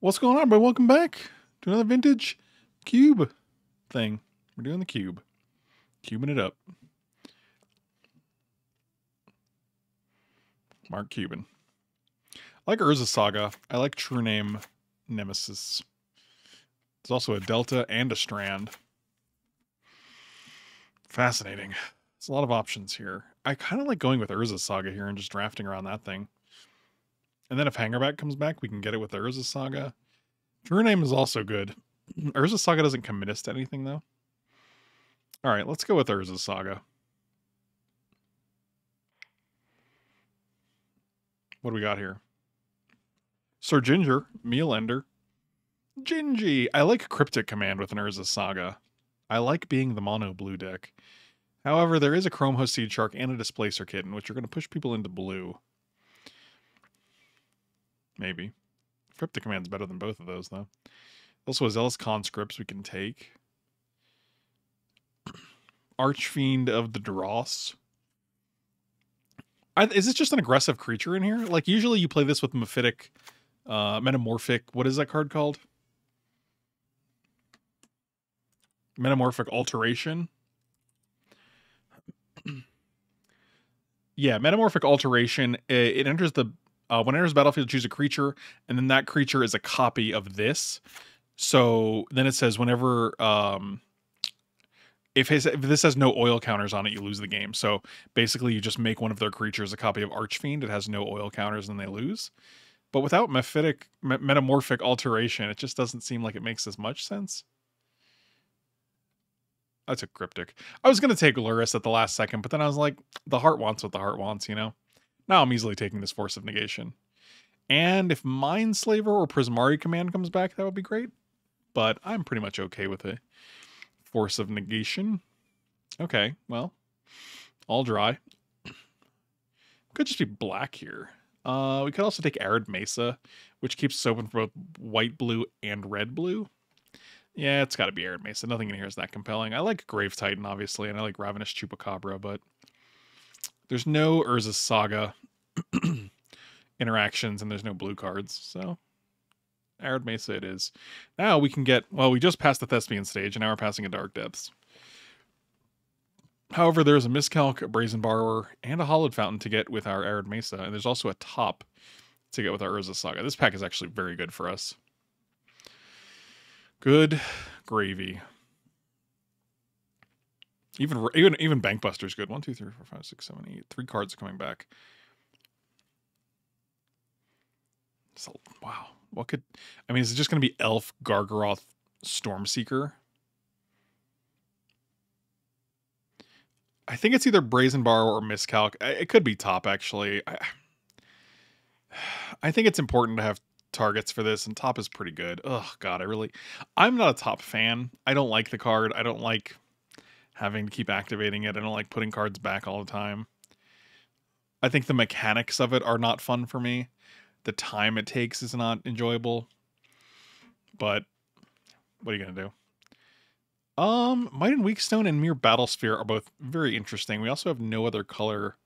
What's going on, everybody? Welcome back to another vintage cube thing. We're doing the cube. Cubing it up. Mark Cuban. I like Urza's Saga. I like True Name Nemesis. There's also a Delta and a Strand. Fascinating. There's a lot of options here. I kind of like going with Urza's Saga here and just drafting around that thing. And then if Hangerback comes back, we can get it with Urza's Saga. True Name is also good. Urza's Saga doesn't commit us to anything, though. All right, let's go with Urza's Saga. What do we got here? Sir Ginger, Meal Ender. Gingy! I like Cryptic Command with an Urza's Saga. I like being the mono blue deck. However, there is a Chrome Host Seed Shark and a Displacer Kitten, which are going to push people into blue. Maybe. Cryptic Command's better than both of those, though. Also, a Zealous Conscripts we can take. Archfiend of the Dross. Is this just an aggressive creature in here? Like, usually you play this with Mephitic, Metamorphic... What is that card called? Metamorphic Alteration. Yeah, Metamorphic Alteration. It enters the... when it enters the battlefield, choose a creature, and then that creature is a copy of this. So then it says whenever... if this has no oil counters on it, you lose the game. So basically you just make one of their creatures a copy of Archfiend. It has no oil counters and they lose. But without Metamorphic Alteration, it just doesn't seem like it makes as much sense. I took Cryptic. I was going to take Lurrus at the last second, but then I was like, the heart wants what the heart wants, you know? Now I'm easily taking this Force of Negation. And if Mindslaver or Prismari Command comes back, that would be great. But I'm pretty much okay with it. Force of Negation. Okay, well, all dry. Could just be black here. We could also take Arid Mesa, which keeps us open for both white blue and red blue. Yeah, it's got to be Arid Mesa. Nothing in here is that compelling. I like Grave Titan, obviously, and I like Ravenous Chupacabra, but... there's no Urza's Saga interactions, and there's no blue cards, so Arid Mesa it is. Now we can get... well, we just passed the Thespian stage, and now we're passing a Dark Depths. However, there's a Miscalc, a Brazen Borrower, and a Hollowed Fountain to get with our Arid Mesa, and there's also a Top to get with our Urza's Saga. This pack is actually very good for us. Good gravy. Even Bankbuster's good. 1, 2, 3, 4, 5, 6, 7, 8. 3 cards are coming back. So, wow. What could... I mean, is it just going to be Elf, Gargaroth, Stormseeker? I think it's either Brazen Borrower or Miscalc. It could be Top, actually. I think it's important to have targets for this, and Top is pretty good. Oh, God, I'm not a Top fan. I don't like the card. I don't like... having to keep activating it. I don't like putting cards back all the time. I think the mechanics of it are not fun for me. The time it takes is not enjoyable. But what are you going to do? Might and Weakstone and Mere Battlesphere are both very interesting. We also have no other color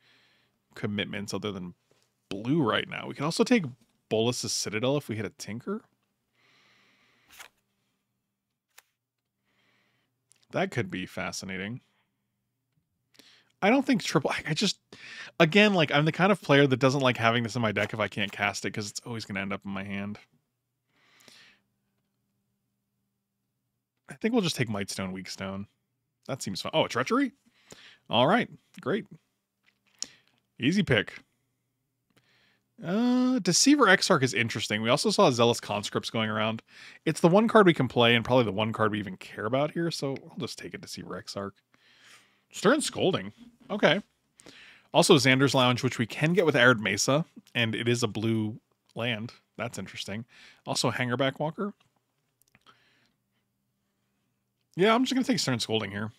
commitments other than blue right now. We can also take Bolas's Citadel if we hit a Tinker. That could be fascinating. I don't think triple... I just... again, like, I'm the kind of player that doesn't like having this in my deck if I can't cast it, because it's always going to end up in my hand. I think we'll just take Mightstone, Weakstone. That seems fun. Oh, a Treachery? All right. Great. Easy pick. Deceiver Exarch is interesting. We also saw Zealous Conscripts going around. It's the one card we can play and probably the one card we even care about here, so I'll just take it, Deceiver Exarch. Stern Scolding. Okay. Also Xander's Lounge, which we can get with Arid Mesa, and it is a blue land. That's interesting. Also Hangerback Walker. Yeah, I'm just going to take Stern Scolding here.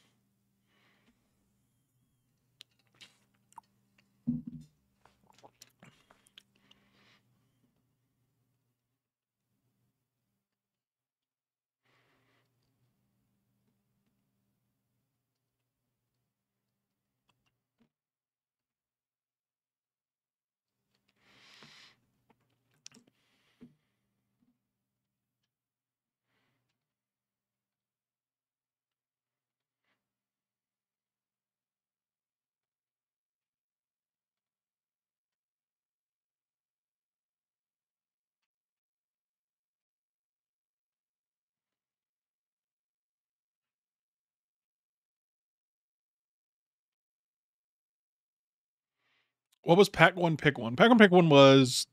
What was pack one, pick one? Pack one, pick one was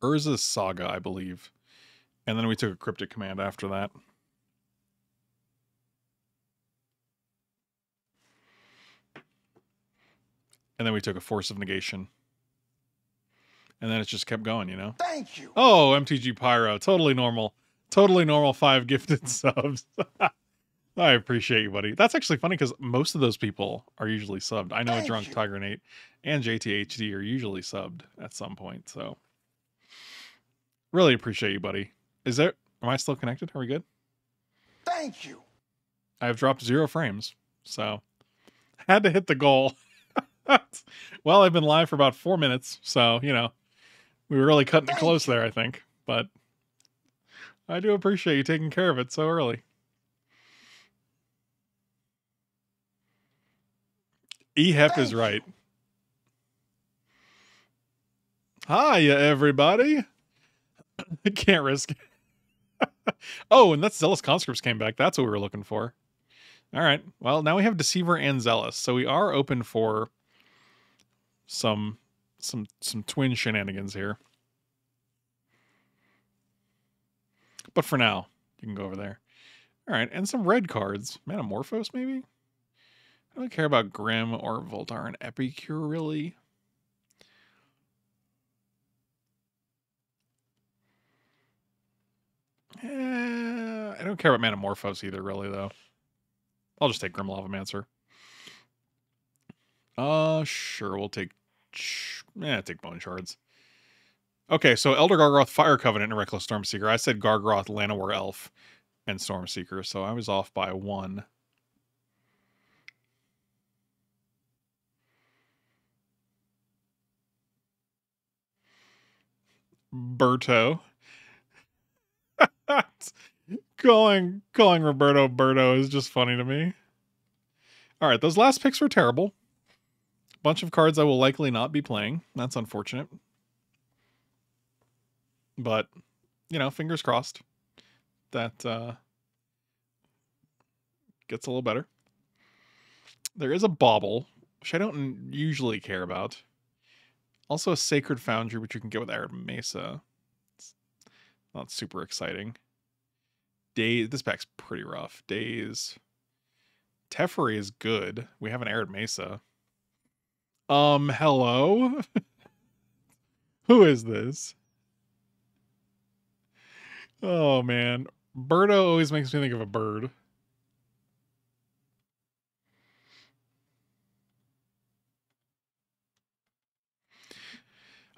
Urza's Saga, I believe. And then we took a cryptic command after that. And then we took a Force of Negation. And then it just kept going, you know? Thank you. Oh, MTG Pyro. Totally normal. Totally normal 5 gifted subs. I appreciate you, buddy. That's actually funny because most of those people are usually subbed. I know Thank Drunk you. Tiger Nate and JTHD are usually subbed at some point. So really appreciate you, buddy. Is there, am I still connected? Are we good? Thank you. I've dropped 0 frames. So had to hit the goal. Well, I've been live for about 4 minutes. So, you know, we were really cutting it close there, I think. But I do appreciate you taking care of it so early. E-Hef is right. Hiya, everybody. I can't risk it. Oh, and that's Zealous Conscripts came back. That's what we were looking for. All right. Well, now we have Deceiver and Zealous. So we are open for some twin shenanigans here. But for now, you can go over there. All right. And some red cards. Metamorphos, maybe? I don't care about Grimm or Voltar and Epicure, really. I don't care about Metamorphos either, really, though. I'll just take Grim Lavamancer. Sure, we'll take... take Bone Shards. Okay, so Elder Gargoth, Fire Covenant, and Reckless Stormseeker. I said Gargoth, Llanowar Elf, and Stormseeker, so I was off by 1. Berto. Calling Roberto Berto is just funny to me. All right, those last picks were terrible. Bunch of cards I will likely not be playing. That's unfortunate. But, you know, fingers crossed that gets a little better. There is a Bauble, which I don't usually care about. Also a Sacred Foundry, which you can get with Arid Mesa. It's not super exciting. Days. This pack's pretty rough. Days. Teferi is good. We have an Arid Mesa. Hello? Who is this? Oh, man. Birdo always makes me think of a bird.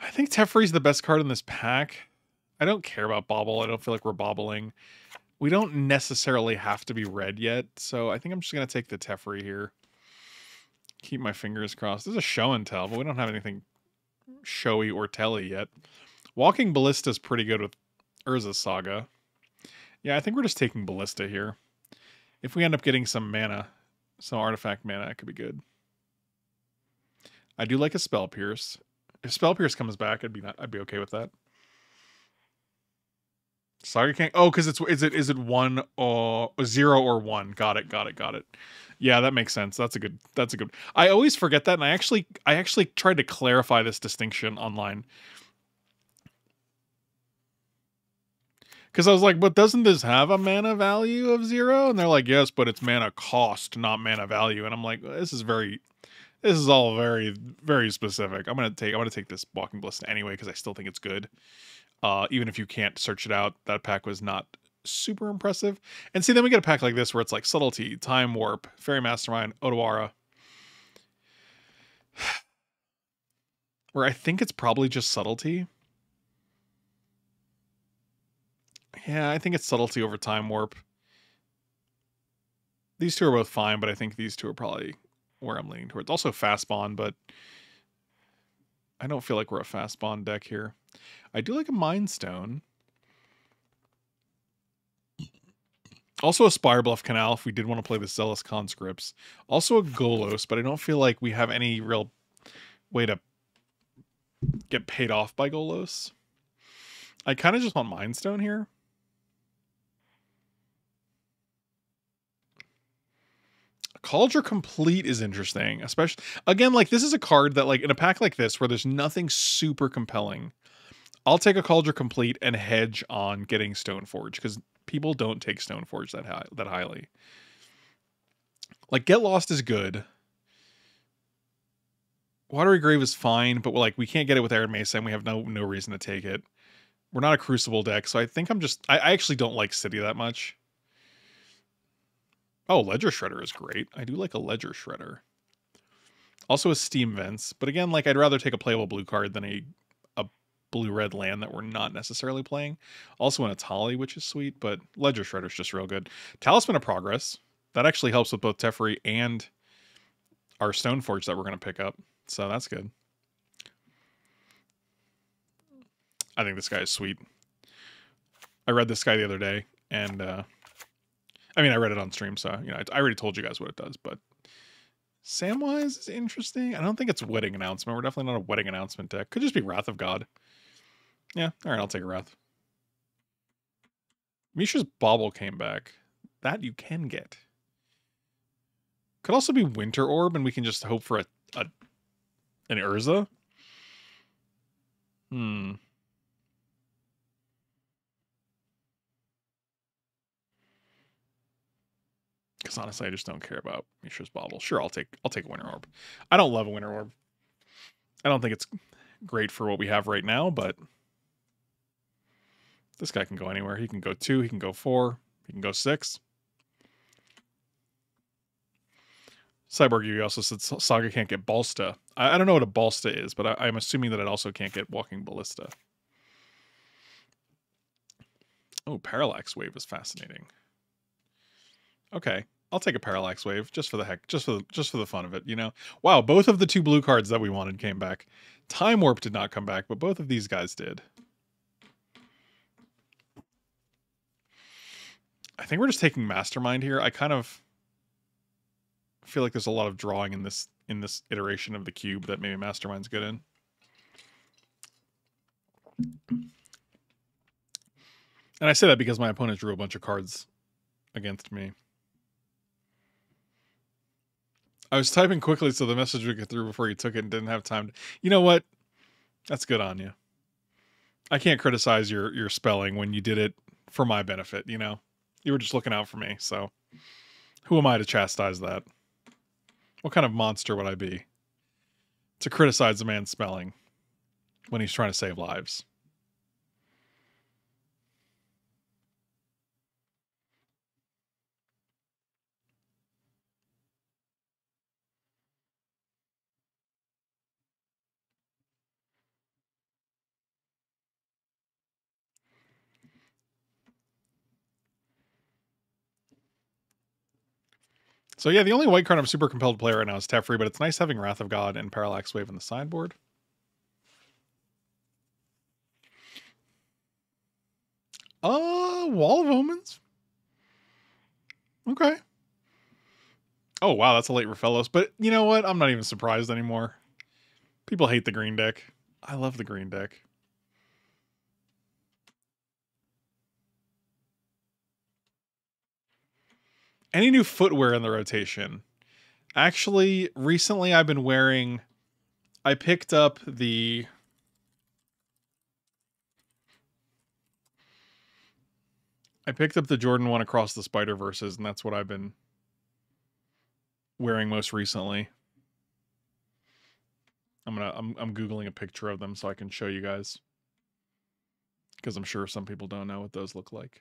I think Teferi's the best card in this pack. I don't care about Bobble. I don't feel like we're bobbling. We don't necessarily have to be red yet, so I think I'm just going to take the Teferi here. Keep my fingers crossed. This is a show and tell, but we don't have anything showy or telly yet. Walking Ballista is pretty good with Urza's Saga. Yeah, I think we're just taking Ballista here. If we end up getting some mana, some artifact mana, it could be good. I do like a Spell Pierce. If Spell Pierce comes back, I'd be okay with that. Saga King. Oh, because is it 0 or 1? Got it. Yeah, that makes sense. That's a good. I always forget that, and I actually tried to clarify this distinction online because I was like, but doesn't this have a mana value of 0? And they're like, yes, but it's mana cost, not mana value. And I'm like, this is very. This is all very, very specific. I'm gonna take this Walking Ballista anyway because I still think it's good. Even if you can't search it out, that pack was not super impressive. And see, then we get a pack like this where it's like Subtlety, Time Warp, Fairy Mastermind, Odawara. Where I think it's probably just Subtlety. Yeah, I think it's Subtlety over Time Warp. These two are both fine, but I think these two are probably where I'm leaning towards. Also Fast Bond, but I don't feel like we're a Fast Bond deck here. I do like a Mind Stone. Also a Spire Bluff Canal if we did want to play the Zealous Conscripts. Also a Golos, but I don't feel like we have any real way to get paid off by Golos. I kind of just want Mind Stone here. Cauldron Complete is interesting, especially again, like this is a card that like in a pack like this where there's nothing super compelling, I'll take a Cauldron Complete and hedge on getting Stoneforge because people don't take Stoneforge that highly. Like Get Lost is good. Watery Grave is fine, but like we can't get it with Arid Mesa and we have no reason to take it. We're not a Crucible deck, so I think I'm just I actually don't like City that much. Oh, Ledger Shredder is great. I do like a Ledger Shredder. Also a Steam Vents, but again, like I'd rather take a playable blue card than a blue-red land that we're not necessarily playing. Also an Atali, which is sweet, but Ledger Shredder's just real good. Talisman of Progress. That actually helps with both Teferi and our Stoneforge that we're going to pick up, so that's good. I think this guy is sweet. I read this guy the other day, and I mean, I read it on stream, so you know, I already told you guys what it does. But Samwise is interesting. I don't think it's Wedding Announcement. We're definitely not a Wedding Announcement deck. Could just be Wrath of God. Yeah, all right, I'll take a Wrath. Misha's Bauble came back. That you can get. Could also be Winter Orb, and we can just hope for an Urza. Hmm. Because honestly, I just don't care about Mishra's Bauble. Sure, I'll take Winter Orb. I don't love a Winter Orb. I don't think it's great for what we have right now, but this guy can go anywhere. He can go 2, he can go 4, he can go 6. Cyborg Yugi also said Saga can't get Ballista. I don't know what a Ballista is, but I'm assuming that it also can't get Walking Ballista. Oh, Parallax Wave is fascinating. Okay, I'll take a Parallax Wave just for the heck, just for the fun of it, you know. Wow, both of the 2 blue cards that we wanted came back. Time Warp did not come back, but both of these guys did. I think we're just taking Mastermind here. I kind of feel like there's a lot of drawing in this iteration of the cube that maybe Mastermind's good in. And I say that because my opponent drew a bunch of cards against me. I was typing quickly so the message would get through before you took it and didn't have time to... You know what? That's good on you. I can't criticize your spelling when you did it for my benefit, you know? You were just looking out for me, so... Who am I to chastise that? What kind of monster would I be to criticize a man's spelling when he's trying to save lives? So yeah, the only white card I'm super compelled to play right now is Teferi, but it's nice having Wrath of God and Parallax Wave in the sideboard. Wall of Omens? Okay. Oh, wow, that's a late Rafellos, but you know what? I'm not even surprised anymore. People hate the green deck. I love the green deck. Any new footwear in the rotation? Actually, recently I've been wearing... I picked up the... Jordan 1 Across the Spider-Verses, and that's what I've been wearing most recently. I'm Googling a picture of them so I can show you guys. Because I'm sure some people don't know what those look like.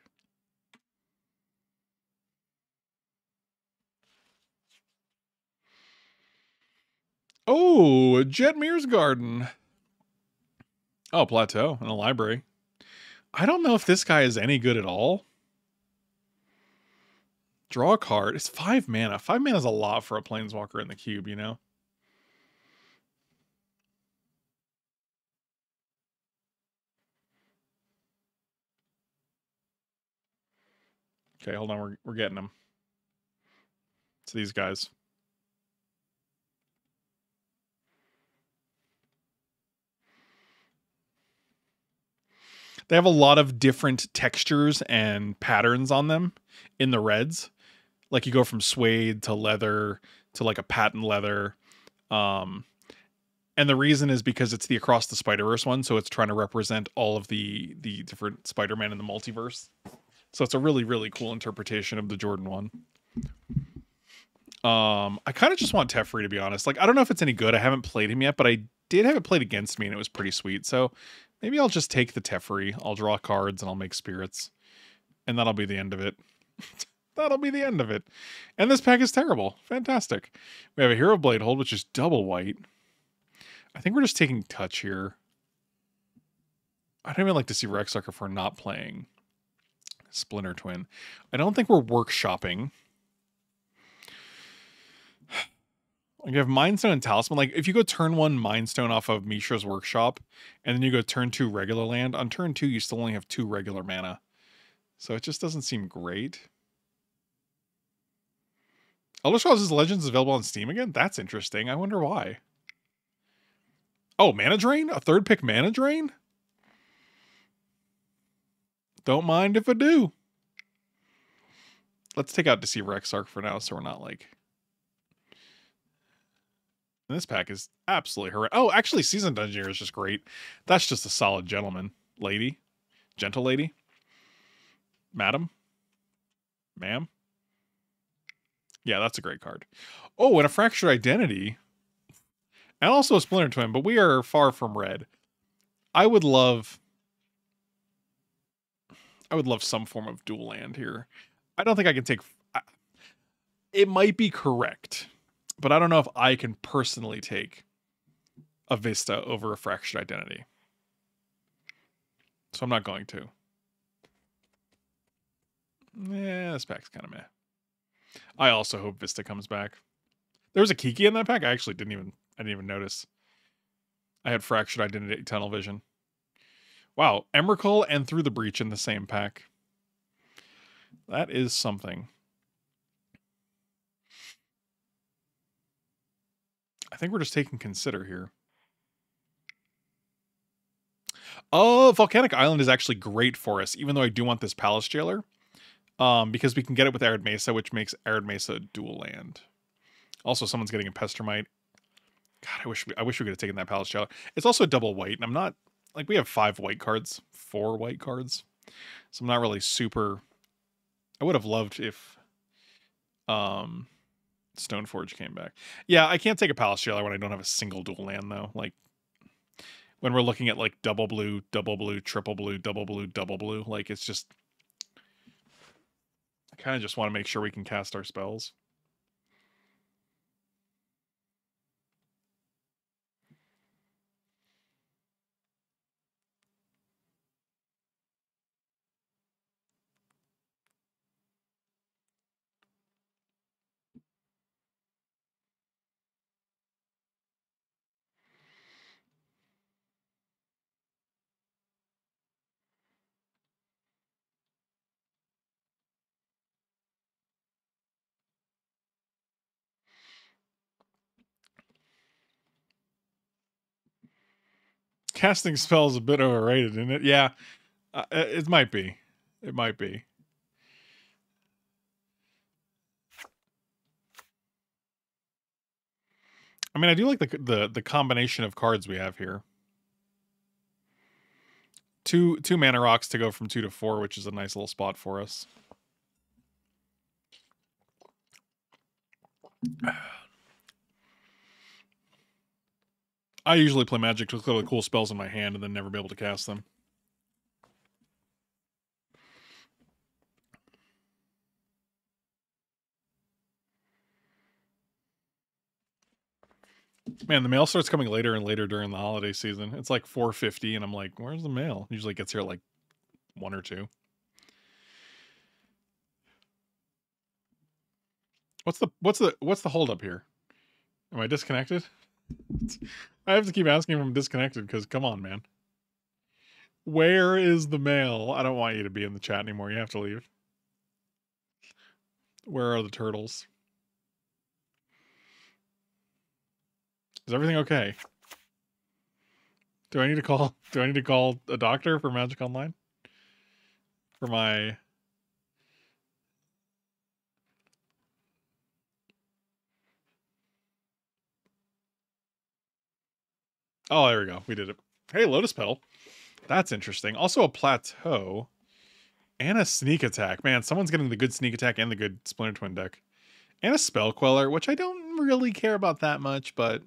Oh, Jetmir's Garden. Oh, Plateau and a library. I don't know if this guy is any good at all. Draw a card. It's 5 mana. 5 mana is a lot for a planeswalker in the cube, you know? Okay, hold on. We're getting them. So these guys. They have a lot of different textures and patterns on them in the reds. Like you go from suede to leather to like a patent leather. And the reason is because it's the Across the Spider-Verse one. So it's trying to represent all of the different Spider-Man in the multiverse. So it's a really, really cool interpretation of the Jordan one. I kind of just want Teferi, to be honest. Like, I don't know if it's any good. I haven't played him yet, but I did have it played against me and it was pretty sweet. So maybe I'll just take the Teferi. I'll draw cards and I'll make spirits. And that'll be the end of it. That'll be the end of it. And this pack is terrible. Fantastic. We have a Hero Bladehold, which is double white. I think we're just taking touch here. I don't even like to see Deceiver Exarch for not playing Splinter Twin. I don't think we're workshopping. You have Mind Stone and Talisman. Like, if you go turn one Mind Stone off of Mishra's Workshop, and then you go turn two regular land, on turn two, you still only have two regular mana. So it just doesn't seem great. Elder Scrolls Legends is available on Steam again? That's interesting. I wonder why. Oh, Mana Drain? A third pick Mana Drain? Don't mind if I do. Let's take out Deceiver Exarch for now so we're not like... And this pack is absolutely horrendous. Oh, actually, Seasoned Dungeoneer is just great. That's just a solid gentleman. Lady. Gentle lady. Madam. Ma'am. Yeah, that's a great card. Oh, and a Fractured Identity. And also a Splinter Twin, but we are far from red. I would love some form of dual land here. I don't think I can take... It might be correct, but I don't know if I can personally take a Vista over a Fractured Identity. So I'm not going to. Yeah, this pack's kind of meh. I also hope Vista comes back. There was a Kiki in that pack. I actually didn't even notice. I had Fractured Identity, Tunnel Vision. Wow, Emrakul and Through the Breach in the same pack. That is something. I think we're just taking Consider here. Oh, Volcanic Island is actually great for us, even though I do want this Palace Jailer. Because we can get it with Arid Mesa, which makes Arid Mesa dual land. Also, someone's getting a Pestermite. God, I wish we could have taken that Palace Jailer. It's also double white, and I'm not like we have four white cards, so I'm not really super. I would have loved if Stoneforge came back. Yeah, I can't take a Palace Jailer when I don't have a single dual land though. Like when we're looking at like double blue, triple blue, like it's just. I kind of just want to make sure we can cast our spells. Casting spells a bit overrated, isn't it? Yeah, it might be. It might be. I mean, I do like the combination of cards we have here. Two mana rocks to go from 2 to 4, which is a nice little spot for us. I usually play Magic with really cool spells in my hand and then never be able to cast them. Man, the mail starts coming later and later during the holiday season. It's like 4:50 and I'm like, where's the mail? It usually gets here at like 1 or 2. What's the hold up here? Am I disconnected? I have to keep asking if I'm disconnected because come on, man. Where is the mail? I don't want you to be in the chat anymore. You have to leave. Where are the turtles? Is everything okay? Do I need to call a doctor for Magic Online? For my Oh, there we go. We did it. Hey, Lotus Petal. That's interesting. Also a Plateau and a Sneak Attack. Man, someone's getting the good Sneak Attack and the good Splinter Twin deck. And a Spell Queller, which I don't really care about that much, but...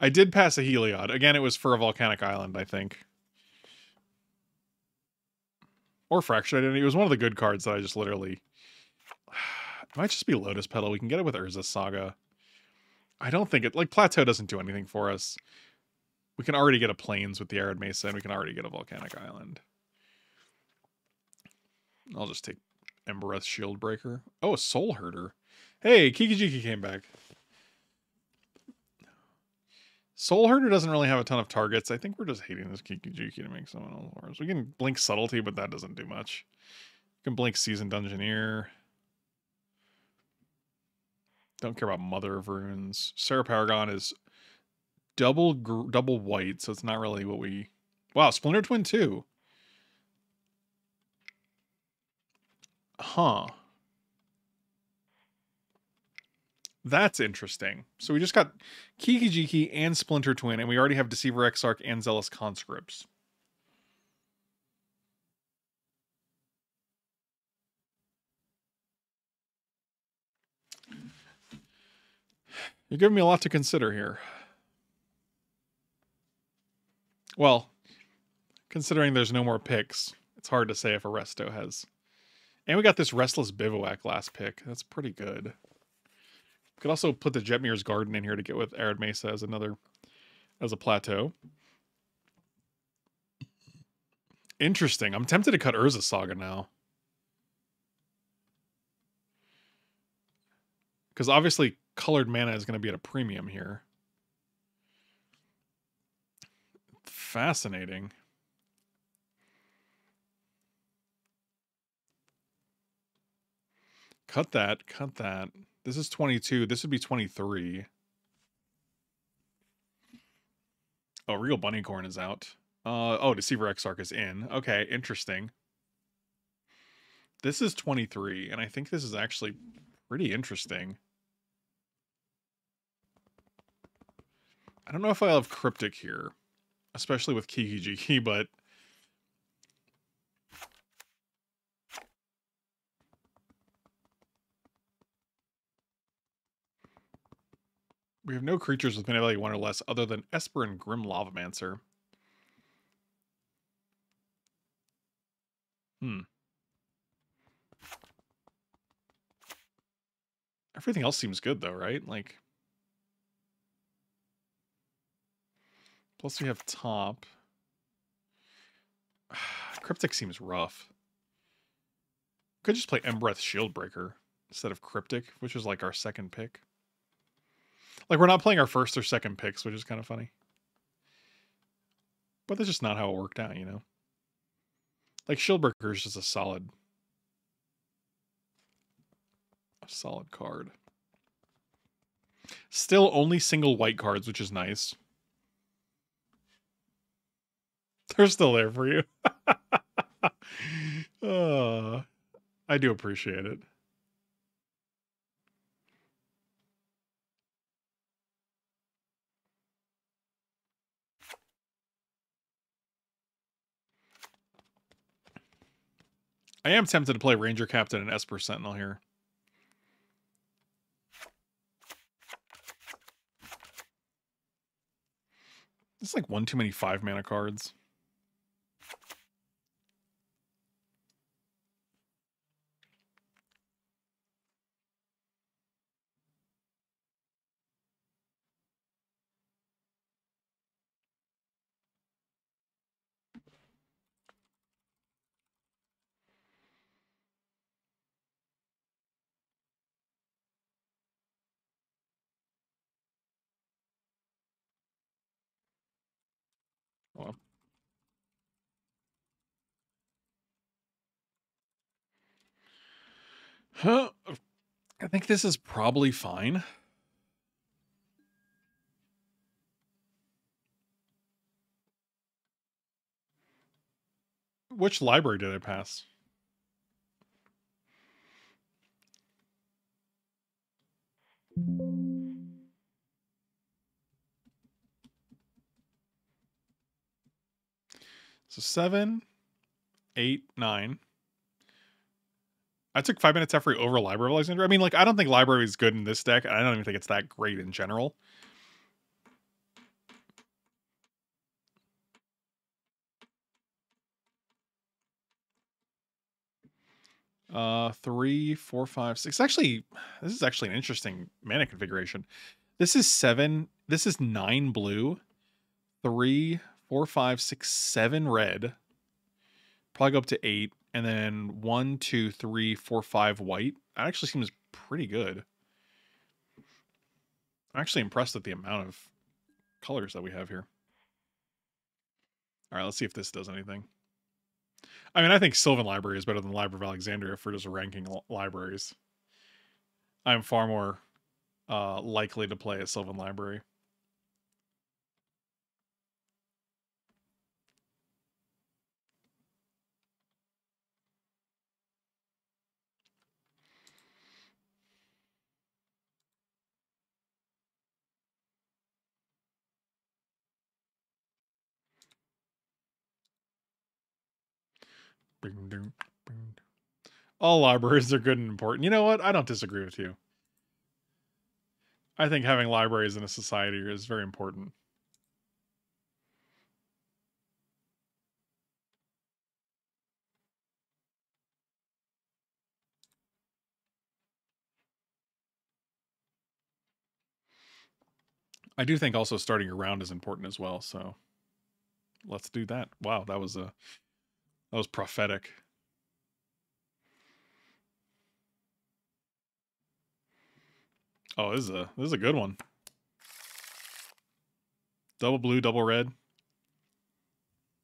I did pass a Heliod. Again, it was for a Volcanic Island, I think. Or Fractured Identity. It was one of the good cards that I just literally... It might just be Lotus Petal. We can get it with Urza's Saga. I don't think it... Like, Plateau doesn't do anything for us. We can already get a Plains with the Arid Mesa, and we can already get a Volcanic Island. I'll just take Embereth Shieldbreaker. Oh, a Soul Herder. Hey, Kiki-Jiki came back. Soul Herder doesn't really have a ton of targets. I think we're just hating this Kiki-Jiki to make someone else worse. We can blink Subtlety, but that doesn't do much. We can blink Seasoned Dungeoneer. Don't care about Mother of Runes. Sarah Paragon is double white, so it's not really what we... Wow, Splinter Twin too. Huh. That's interesting. So we just got Kiki-Jiki and Splinter Twin, and we already have Deceiver Exarch and Zealous Conscripts. You're giving me a lot to consider here. Well, considering there's no more picks, it's hard to say if Arresto has... And we got this Restless Bivouac last pick. That's pretty good. Could also put the Jetmir's Garden in here to get with Arid Mesa as another, as a Plateau. Interesting. I'm tempted to cut Urza's Saga now. Because obviously colored mana is going to be at a premium here. Fascinating. Cut that. Cut that. This is 22. This would be 23. Oh, Regal Bunnycorn is out. Oh, Deceiver Exarch is in. Okay, interesting. This is 23, and I think this is actually pretty interesting. I don't know if I'll have Cryptic here, especially with Kiki-Jiki, but... We have no creatures with mana value 1 or less other than Esper and Grim Lavamancer. Everything else seems good though, right? Like, plus we have Top. Cryptic seems rough. Could just play Embereth Shieldbreaker instead of Cryptic, which is like our second pick. Like, we're not playing our first or second picks, which is kind of funny. But that's just not how it worked out, you know? Like, Shieldbreaker is just a solid card. Still only single white cards, which is nice. They're still there for you. I do appreciate it. I am tempted to play Ranger Captain and Esper Sentinel here. It's like one too many 5-mana cards. Huh. I think this is probably fine. Which library did I pass? So 7, 8, 9. I took 5 minute Teferi over Library of Alexandria. I mean, like, I don't think Library is good in this deck. I don't even think it's that great in general. Three, four, five, six. Actually, this is actually an interesting mana configuration. This is 7. This is 9 blue. 3, 4, 5, 6, 7 red. Probably go up to 8. And then 1, 2, 3, 4, 5 white. That actually seems pretty good. I'm actually impressed at the amount of colors that we have here. All right, let's see if this does anything. I mean, I think Sylvan Library is better than Library of Alexandria for just ranking libraries. I'm far more likely to play a Sylvan Library. All libraries are good and important. You know what? I don't disagree with you. I think having libraries in a society is very important. I do think also starting your round is important as well, so let's do that. Wow, that was prophetic. Oh, this is a good one. Double blue, double red.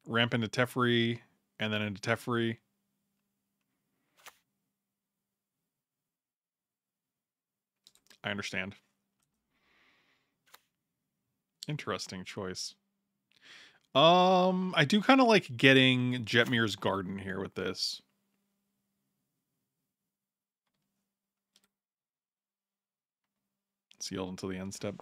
Ramp into Teferi, and then into Teferi. I understand. Interesting choice. I do kind of like getting Jetmir's Garden here with this. Sealed until the end step.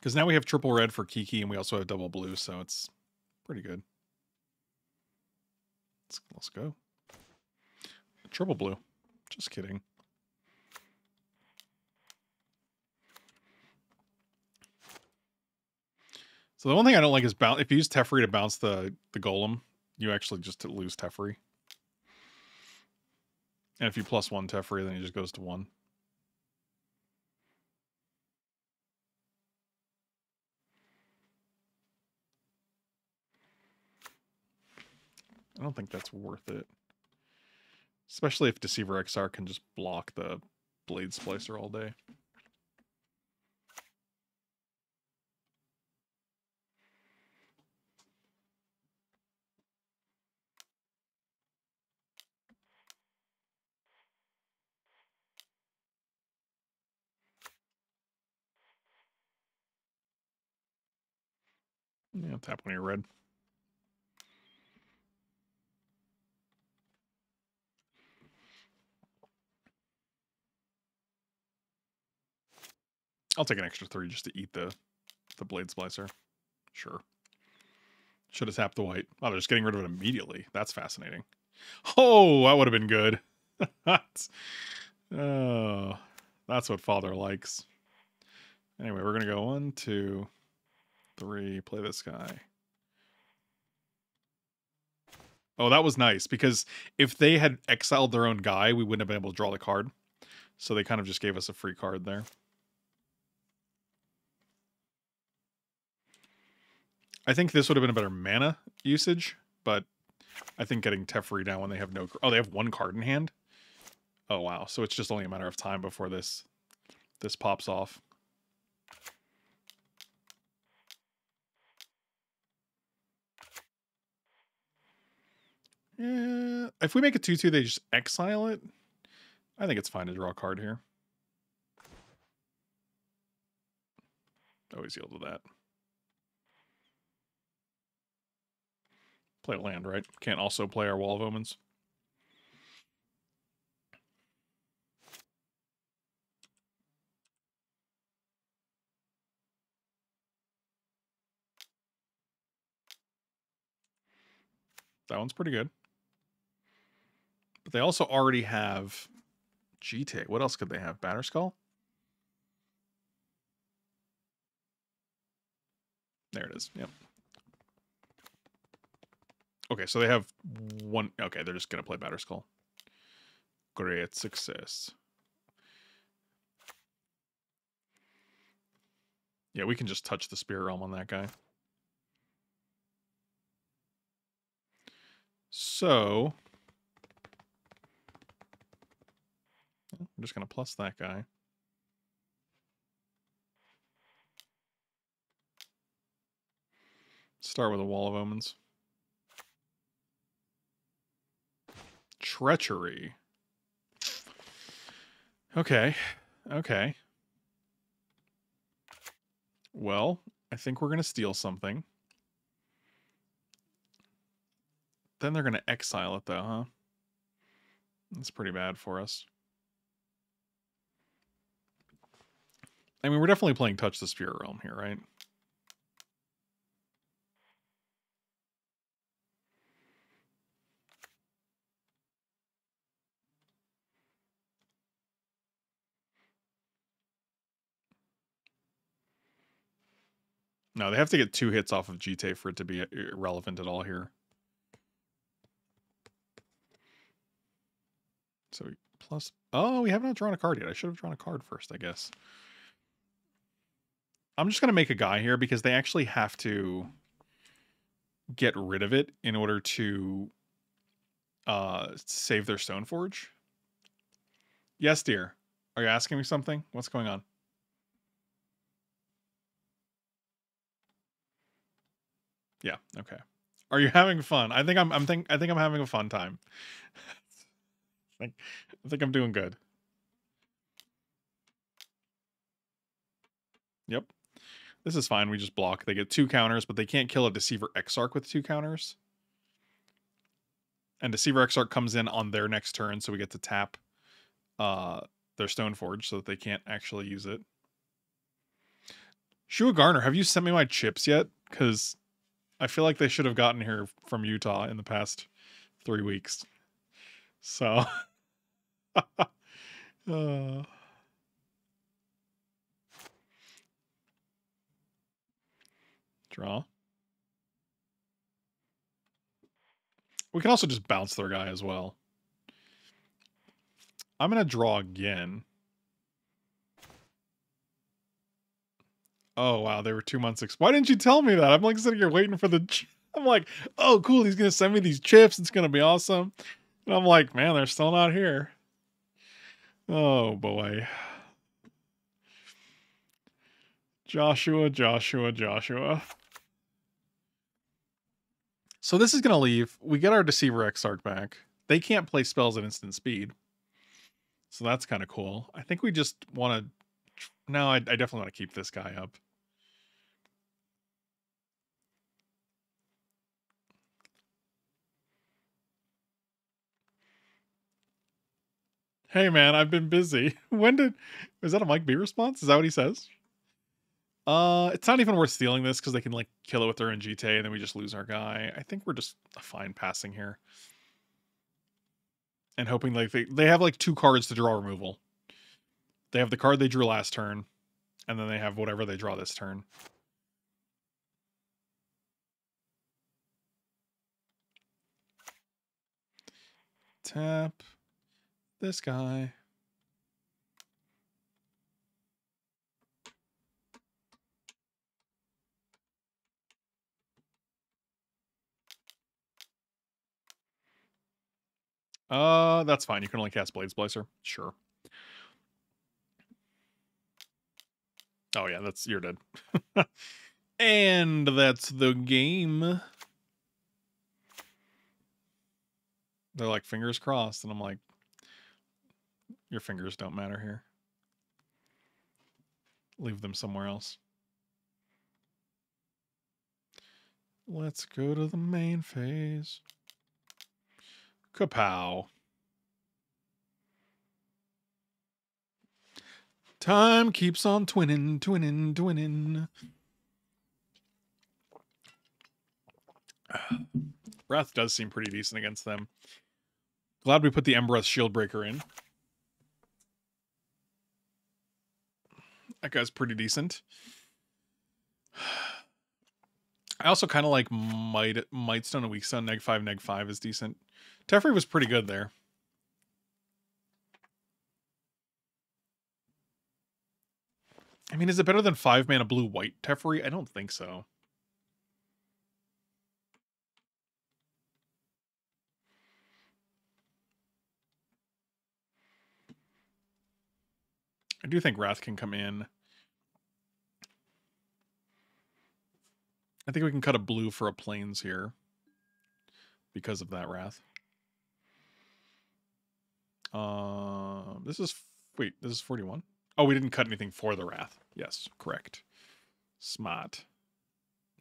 Because now we have triple red for Kiki, and we also have double blue, so it's pretty good. Let's go. Triple blue. Just kidding. So the one thing I don't like is bounce. If you use Teferi to bounce the golem, you actually just lose Teferi. And if you plus one Teferi, then he just goes to 1. I don't think that's worth it. Especially if Deceiver Exarch can just block the Blade Splicer all day. Yeah, tap when you're red. I'll take an extra 3 just to eat the Blade Splicer. Sure. Should have tapped the white. Oh, they're just getting rid of it immediately. That's fascinating. Oh, that would have been good. Oh, that's what Father likes. Anyway, we're going to go 1, 2, 3, play this guy. Oh, that was nice, because if they had exiled their own guy, we wouldn't have been able to draw the card. So they kind of just gave us a free card there. I think this would have been a better mana usage, but I think getting Teferi down when they have no... Oh, they have 1 card in hand? Oh, wow. So it's just only a matter of time before this pops off. Yeah, if we make a 2/2, they just exile it. I think it's fine to draw a card here. Always yield to that. Play a land, right? Can't also play our Wall of Omens. That one's pretty good. But they also already have Jitte. What else could they have? Batterskull? There it is. Yep. Okay, so they have one. Okay, they're just going to play Batterskull. Great success. Yeah, we can just touch the Spirit Realm on that guy. So, I'm just going to plus that guy. Start with a Wall of Omens. Treachery. Okay. Okay. Well, I think we're going to steal something. Then they're going to exile it, though, huh? That's pretty bad for us. I mean, we're definitely playing Touch the Spirit Realm here, right? No, they have to get 2 hits off of Jitte for it to be relevant at all here. So plus... Oh, we have not drawn a card yet. I should have drawn a card first, I guess. I'm just going to make a guy here because they actually have to get rid of it in order to save their Stoneforge. Yes, dear. Are you asking me something? What's going on? Yeah. Okay. Are you having fun? I think I think I'm having a fun time. I think I'm doing good. Yep. This is fine. We just block. They get 2 counters, but they can't kill a Deceiver Exarch with 2 counters. And Deceiver Exarch comes in on their next turn, so we get to tap their Stoneforge so that they can't actually use it. Shua Garner, have you sent me my chips yet? Because I feel like they should have gotten here from Utah in the past 3 weeks. So, draw. We can also just bounce their guy as well. I'm going to draw again. Oh, wow, they were 2 months. Why didn't you tell me that? I'm like sitting here waiting for the... I'm like, oh, cool, he's going to send me these chips. It's going to be awesome. And I'm like, man, they're still not here. Oh, boy. Joshua. So this is going to leave. We get our Deceiver Exarch back. They can't play spells at instant speed. So that's kind of cool. I think we just want to... No, I definitely want to keep this guy up. Hey, man, I've been busy. Is that a Mike B response? Is that what he says? It's not even worth stealing this because they can, like, kill it with their Jitte and then we just lose our guy. I think we're just fine passing here. And hoping, like, they have, like, 2 cards to draw removal. They have the card they drew last turn, and then they have whatever they draw this turn. Tap this guy. That's fine. You can only cast Blade Splicer. Sure. Oh, yeah, you're dead. And that's the game. They're like, fingers crossed. And I'm like, your fingers don't matter here. Leave them somewhere else. Let's go to the main phase. Kapow. Time keeps on twinning. Breath does seem pretty decent against them. Glad we put the Embereth Shieldbreaker in. That guy's pretty decent. I also kind of like Mightstone and Weakstone. Neg 5 is decent. Teferi was pretty good there. I mean, is it better than 5-mana blue-white Teferi? I don't think so. I do think Wrath can come in. I think we can cut a blue for a plains here because of that Wrath. This is 41. Oh, we didn't cut anything for the Wrath. Yes, correct. Smart.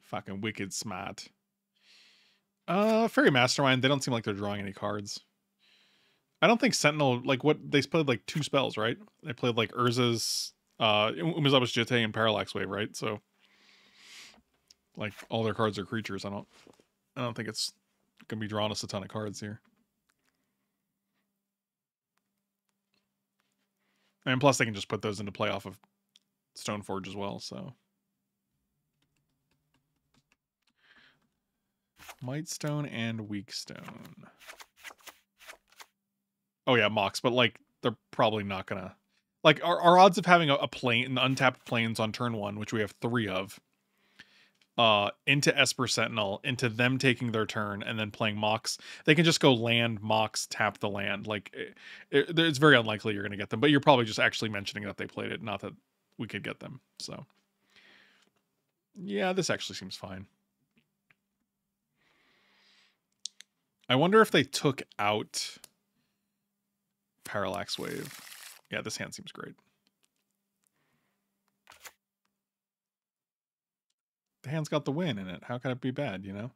Fucking wicked smart. Fairy Mastermind, they don't seem like they're drawing any cards. I don't think Sentinel, like what, they played like two spells, right? They played like Urza's, Umazaba's Jitte and Parallax Wave, right? So like all their cards are creatures. I don't think it's going to be drawing us a ton of cards here. And plus they can just put those into play off of Stoneforge as well, so. Mightstone and Weakstone. Oh yeah, Mox, but like they're probably not gonna like our odds of having a plane, an untapped planes on turn one, which we have 3 of, into Esper Sentinel, into them taking their turn and then playing Mox. They can just go land Mox, tap the land. Like it's very unlikely you're gonna get them, but you're probably just actually mentioning that they played it, not that we could get them. So yeah, this actually seems fine. I wonder if they took out Parallax Wave. Yeah, this hand seems great. The hand's got the win in it. How can it be bad, you know?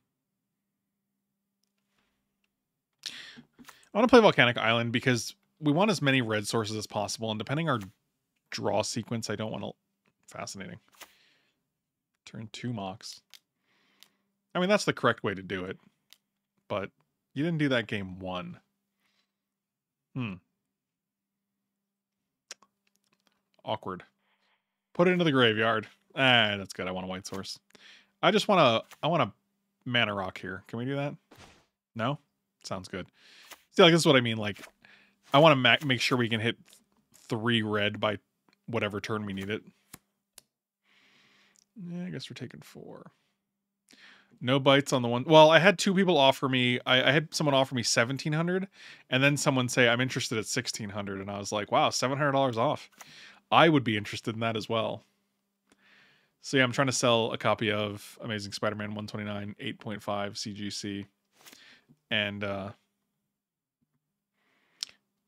I want to play Volcanic Island because we want as many red sources as possible, and depending on our draw sequence, I don't want to... Fascinating. Turn 2 Mox. I mean, that's the correct way to do it, but you didn't do that game 1. Awkward. Put it into the graveyard. Ah, that's good. I want a white source. I want a mana rock here. Can we do that? No? Sounds good. See, like, this is what I mean. Like, I want to make sure we can hit 3 red by whatever turn we need it. Yeah, I guess we're taking 4. No bites on the one. Well, I had 2 people offer me. I had someone offer me 1,700, and then someone say I'm interested at 1,600, and I was like, wow, $700 off. I would be interested in that as well. So yeah, I'm trying to sell a copy of Amazing Spider-Man 129 8.5 CGC, and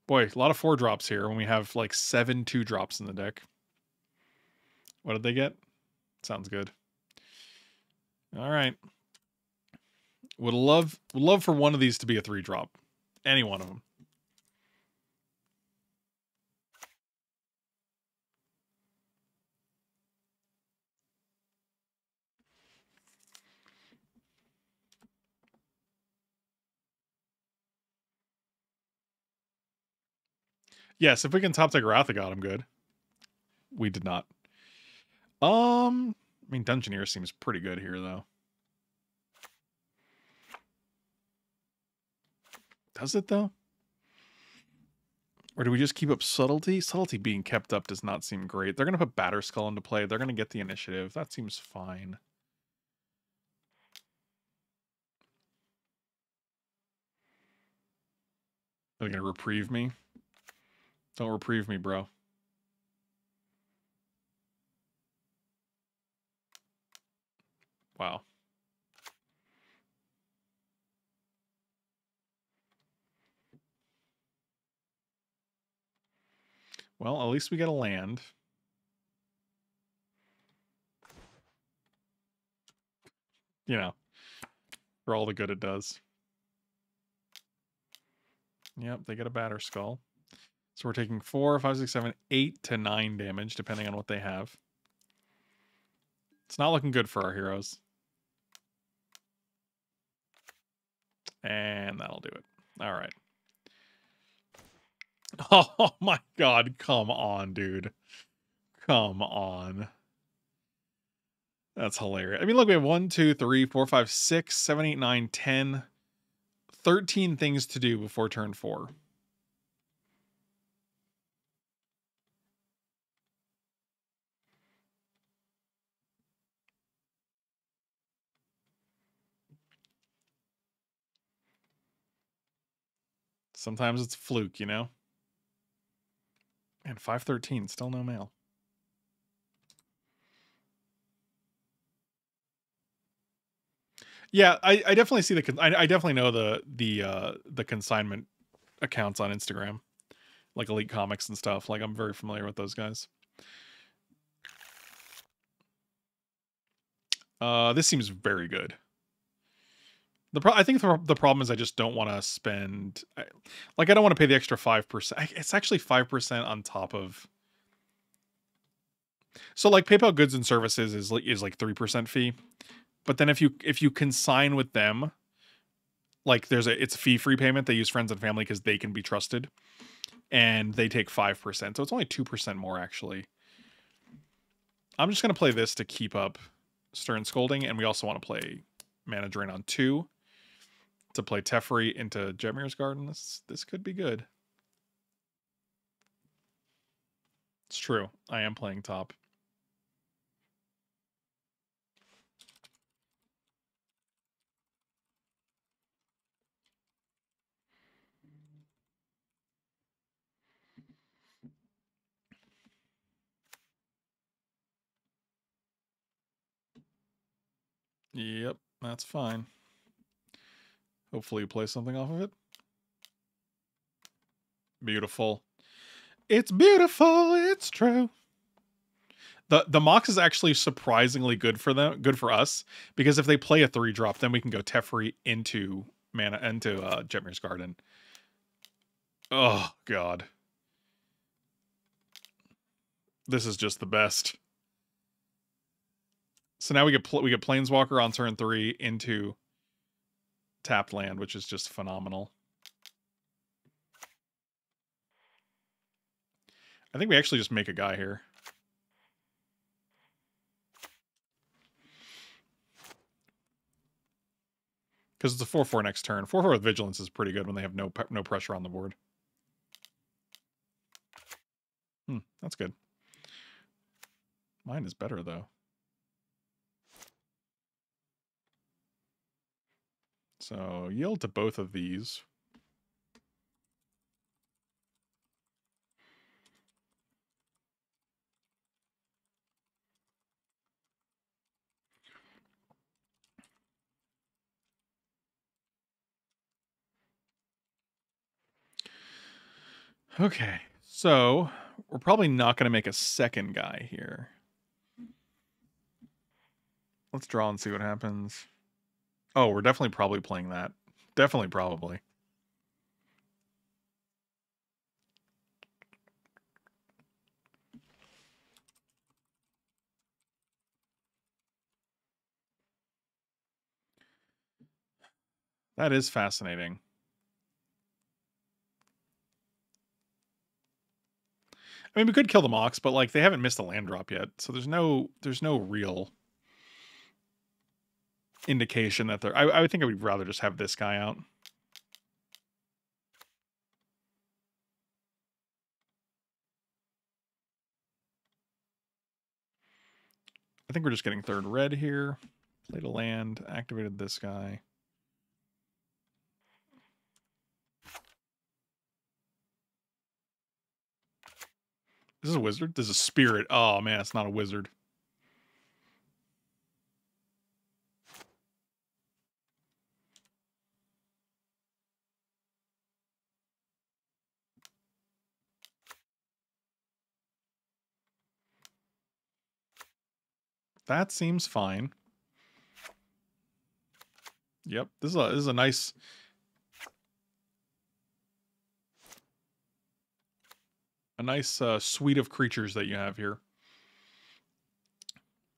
boy, a lot of 4 drops here when we have like 7 2 drops in the deck. What did they get? Sounds good. All right. Would love for one of these to be a 3 drop. Any one of them. Yes, if we can top deck Wrath of God, I'm good. We did not. I mean, Dungeoneer seems pretty good here, though. Does it, though? Or do we just keep up Subtlety? Subtlety being kept up does not seem great. They're going to put Batterskull into play. They're going to get the initiative. That seems fine. Are they going to reprieve me? Don't reprieve me, bro. Wow. Well, at least we get a land. You know, for all the good it does. Yep, they get a Batterskull. So we're taking 4, 5, 6, 7, 8 to 9 damage, depending on what they have. It's not looking good for our heroes. And that'll do it. All right. Oh my god, come on, dude. Come on. That's hilarious. I mean, look, we have 1, 2, 3, 4, 5, 6, 7, 8, 9, 10, 13 things to do before turn 4. Sometimes it's a fluke, you know? And 513, still no mail. Yeah, I definitely see the, I definitely know the consignment accounts on Instagram, like Elite Comics and stuff. Like, I'm very familiar with those guys. This seems very good. I think the problem is I just don't want to spend, like, I don't want to pay the extra 5%. It's actually 5% on top of. So like PayPal Goods and Services is like 3% fee, but then if you consign with them, like it's a fee-free payment. They use friends and family because they can be trusted, and they take 5%. So it's only 2% more actually. I'm just gonna play this to keep up Stern Scolding, and we also want to play Mana Drain on 2. To play Teferi into Jetmir's Garden. This could be good. It's true. I am playing top. Yep, that's fine. Hopefully you play something off of it. Beautiful. It's beautiful. It's true. The Mox is actually surprisingly good for them. Good for us, because if they play a 3-drop, then we can go Teferi into Mana into Jetmir's Garden. Oh god. This is just the best. So now we get Planeswalker on turn 3 into tapped land, which is just phenomenal. I think we actually just make a guy here. Because it's a 4-4 next turn. 4-4 with Vigilance is pretty good when they have no pressure on the board. That's good. Mine is better, though. So yield to both of these. Okay, so we're probably not going to make a second guy here. Let's draw and see what happens. Oh, we're definitely probably playing that. Definitely probably. That is fascinating. I mean, we could kill the Mox, but like they haven't missed a land drop yet, so there's no real indication that they're... I would think I would rather just have this guy out. I think we're just getting third red here. Played a land, activated this guy. Is this a wizard? This is a spirit. Oh man, it's not a wizard. That seems fine. Yep, this is a nice... a nice suite of creatures that you have here.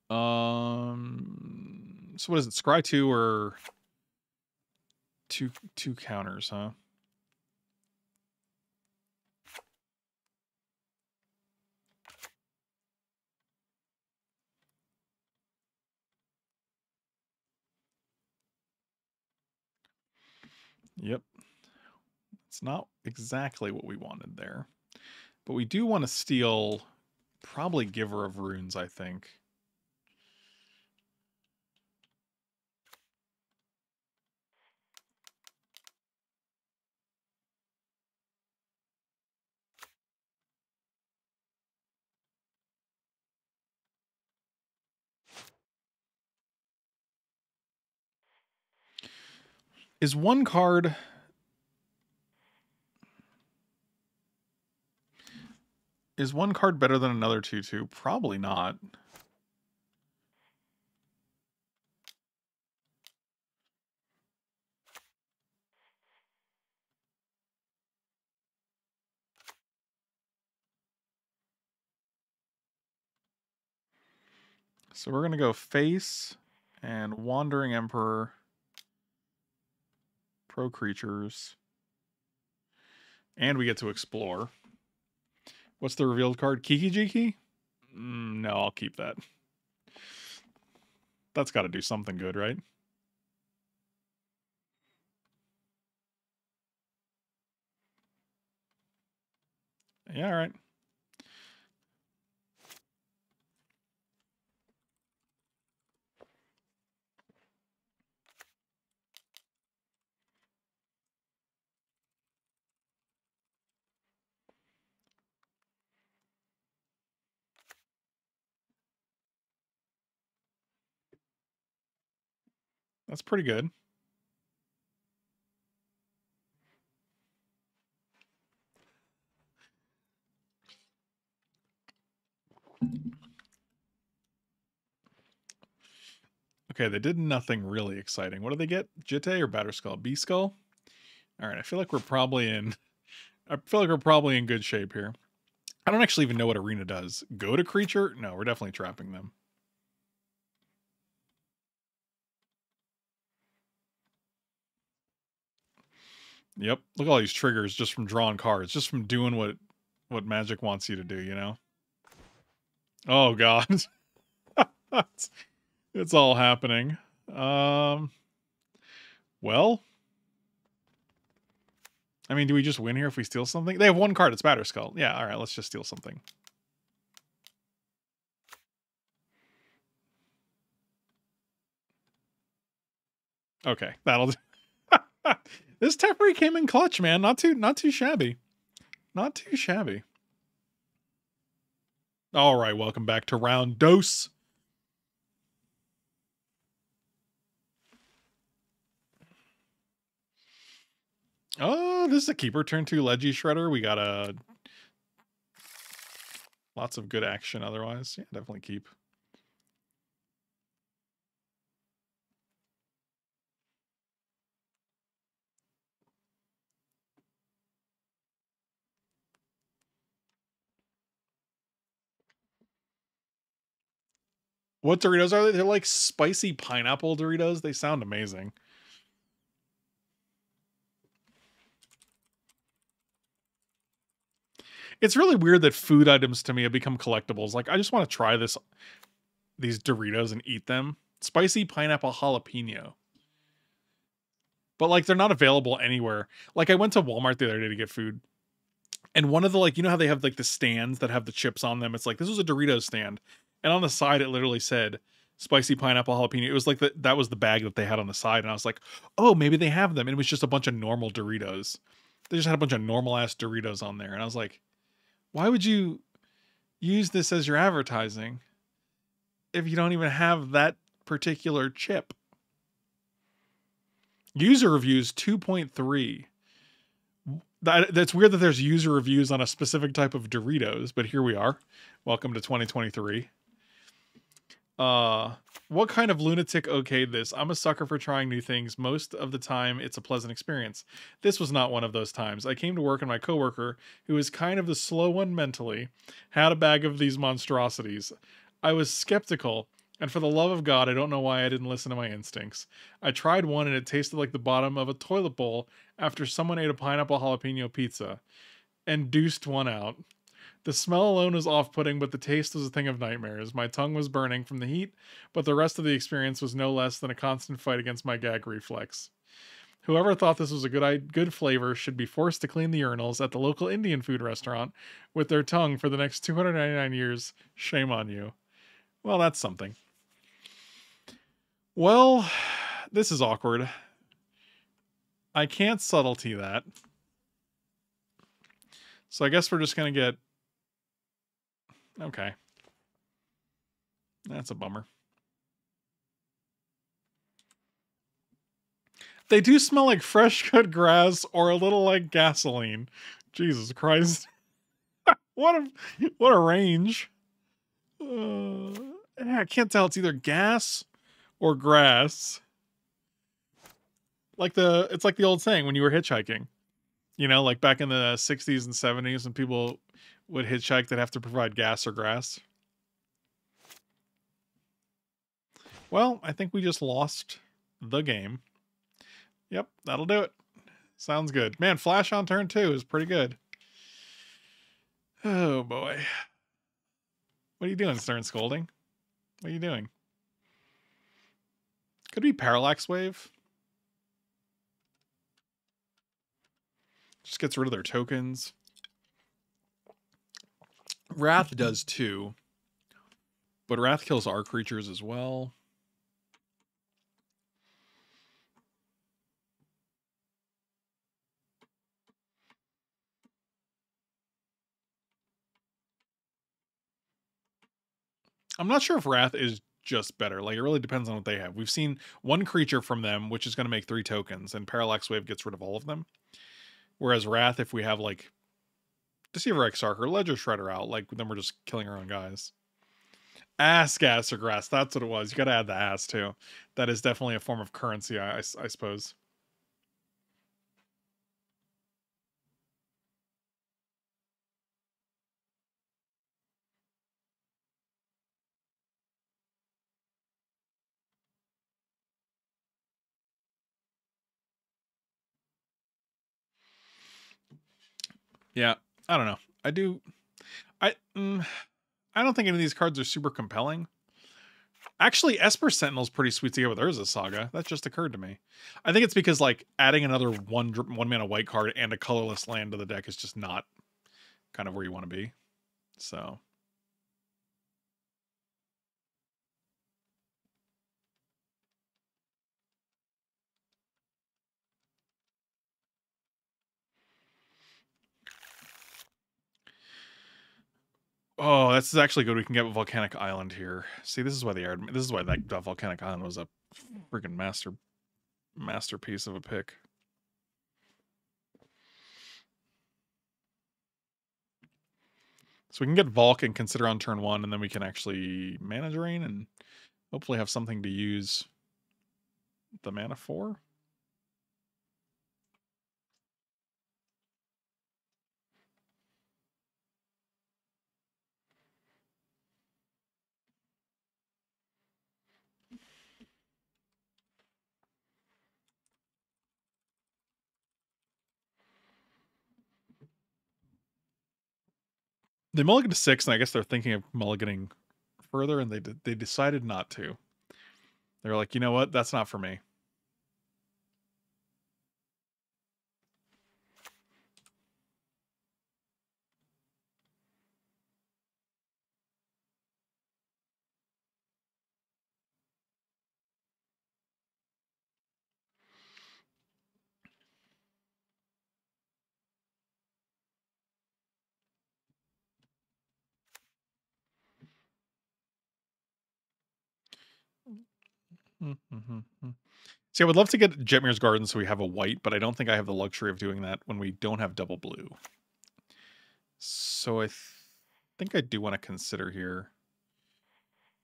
So what is it, Scry 2 or... two counters, huh? Yep. It's not exactly what we wanted there. But we do want to steal probably Giver of Runes, I think. Is one card... Is one card better than another 2/2? Probably not. So we're going to go face and Wandering Emperor. Pro creatures. And we get to explore. What's the revealed card? Kiki-Jiki? No, I'll keep that. That's got to do something good, right? Yeah, all right. That's pretty good. Okay, they did nothing really exciting. What do they get? Jitte or Batterskull? B-Skull? All right, I feel like we're probably in... I feel like we're probably in good shape here. I don't actually even know what Arena does. Go to creature? No, we're definitely trapping them. Yep. Look at all these triggers just from drawing cards, just from doing what Magic wants you to do, you know? Oh, God. It's all happening. Well. I mean, do we just win here if we steal something? They have one card. It's Batterskull. Yeah, all right. Let's just steal something. Okay. That'll do. This Teferi came in clutch, man. Not too shabby. Not too shabby. All right, welcome back to round dose. Oh, this is a keeper. Turn 2 Ledger Shredder. We got a lots of good action otherwise. Yeah, definitely keep. What Doritos are they? They're like spicy pineapple Doritos. They sound amazing. It's really weird that food items to me have become collectibles. Like, I just want to try these Doritos and eat them. Spicy pineapple jalapeno. But, like, they're not available anywhere. Like, I went to Walmart the other day to get food. And one of the, like, you know how they have, like, the stands that have the chips on them? It's like, this was a Dorito stand. And on the side, it literally said spicy pineapple jalapeno. It was like that was the bag that they had on the side. And I was like, oh, maybe they have them. And it was just a bunch of normal Doritos. They just had a bunch of normal ass Doritos on there. And I was like, why would you use this as your advertising if you don't even have that particular chip? User reviews 2.3. That's weird that there's user reviews on a specific type of Doritos, but here we are. Welcome to 2023. What kind of lunatic okayed this? I'm a sucker for trying new things. Most of the time, it's a pleasant experience. This was not one of those times. I came to work and my coworker, who is kind of the slow one mentally, had a bag of these monstrosities. I was skeptical, And for the love of God, I don't know why I didn't listen to my instincts. I tried one and it tasted like the bottom of a toilet bowl after someone ate a pineapple jalapeno pizza. And deuced one out. The smell alone was off-putting, but the taste was a thing of nightmares. My tongue was burning from the heat, but the rest of the experience was no less than a constant fight against my gag reflex. Whoever thought this was a good flavor should be forced to clean the urinals at the local Indian food restaurant with their tongue for the next 299 years. Shame on you. Well, that's something. Well, this is awkward. I can't subtlety that. So I guess we're just going to get... Okay. That's a bummer. They do smell like fresh cut grass or a little like gasoline. Jesus Christ. What a range. I can't tell. It's either gas or grass. It's like the old saying when you were hitchhiking. You know, like back in the 60s and 70s when people would hitchhike, they'd have to provide gas or grass. Well, I think we just lost the game. Yep, that'll do it. Sounds good. Man, Flash on turn 2 is pretty good. Oh, boy. What are you doing, Stern Scolding? What are you doing? Could it be Parallax Wave? Just gets rid of their tokens. Wrath does too. But Wrath kills our creatures as well. I'm not sure if Wrath is just better. Like, it really depends on what they have. We've seen one creature from them, which is going to make 3 tokens, and Parallax Wave gets rid of all of them. Whereas Wrath, if we have, like, Deceiver Exarch or Ledger Shredder out, like, then we're just killing our own guys. Ass, gas, or grass. That's what it was. You gotta add the ass, too. That is definitely a form of currency, I suppose. Yeah, I don't know. I don't think any of these cards are super compelling. Actually, Esper Sentinel's pretty sweet to get with Urza's Saga. That just occurred to me. I think it's because like adding another one mana white card and a colorless land to the deck is just not kind of where you want to be. So. Oh, this is actually good. We can get Volcanic Island here. See, this is why that Volcanic Island was a freaking masterpiece of a pick. So we can get Volk and Consider on turn 1, and then we can actually Mana Drain and hopefully have something to use the mana for. They mulligan to 6, and I guess they're thinking of mulliganing further, and they decided not to. They're like, you know what? That's not for me. See, I would love to get Jetmir's Garden so we have a white, but I don't think I have the luxury of doing that when we don't have double blue. So I think I do want to consider here.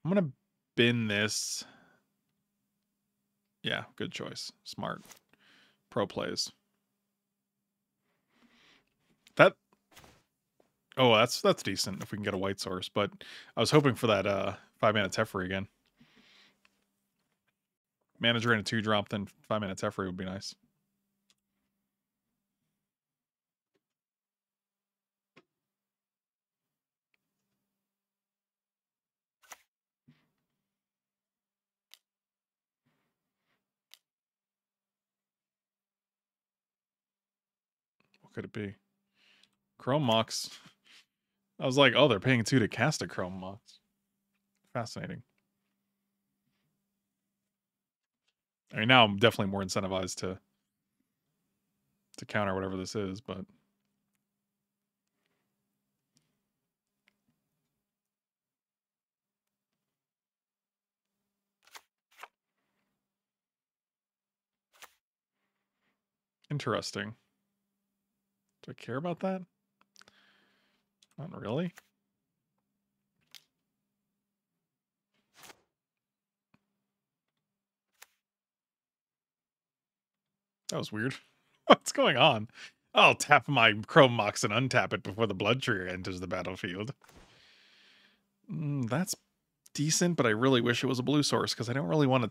I'm going to bin this. Yeah, good choice. Smart. Pro plays. That... Oh, that's decent if we can get a white source, but I was hoping for that 5-mana Teferi again. Mana Drain a 2-drop, then 5-minute Teferi would be nice. What could it be? Chrome Mox. I was like, oh, they're paying 2 to cast a Chrome Mox. Fascinating. I mean, now I'm definitely more incentivized to counter whatever this is, but interesting. Do I care about that? Not really. That was weird. What's going on? I'll tap my Chrome Mox and untap it before the Blood Tree enters the battlefield. That's decent, but I really wish it was a blue source because I don't really want to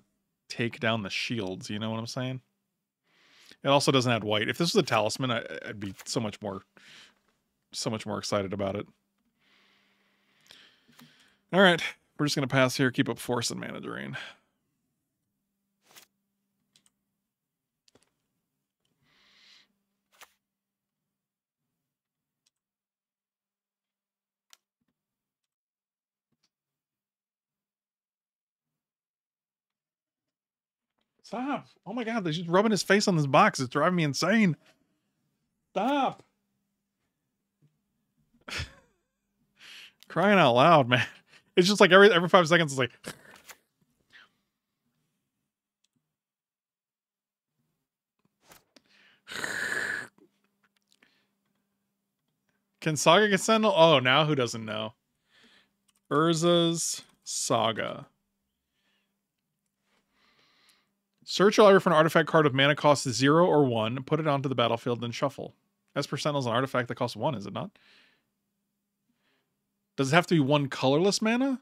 take down the shields. You know what I'm saying? It also doesn't add white. If this was a talisman, I'd be so much more excited about it. All right, we're just gonna pass here. Keep up Force and Mana Drain. Stop. Oh my god, they're just rubbing his face on this box. It's driving me insane. Stop. Crying out loud, man. It's just like every 5 seconds, it's like... Can Saga get Sentinel? Oh, now who doesn't know? Urza's Saga. Search your library for an artifact card with mana cost 0 or 1, put it onto the battlefield, then shuffle. As per Sentinel is an artifact that costs 1, is it not? Does it have to be 1 colorless mana?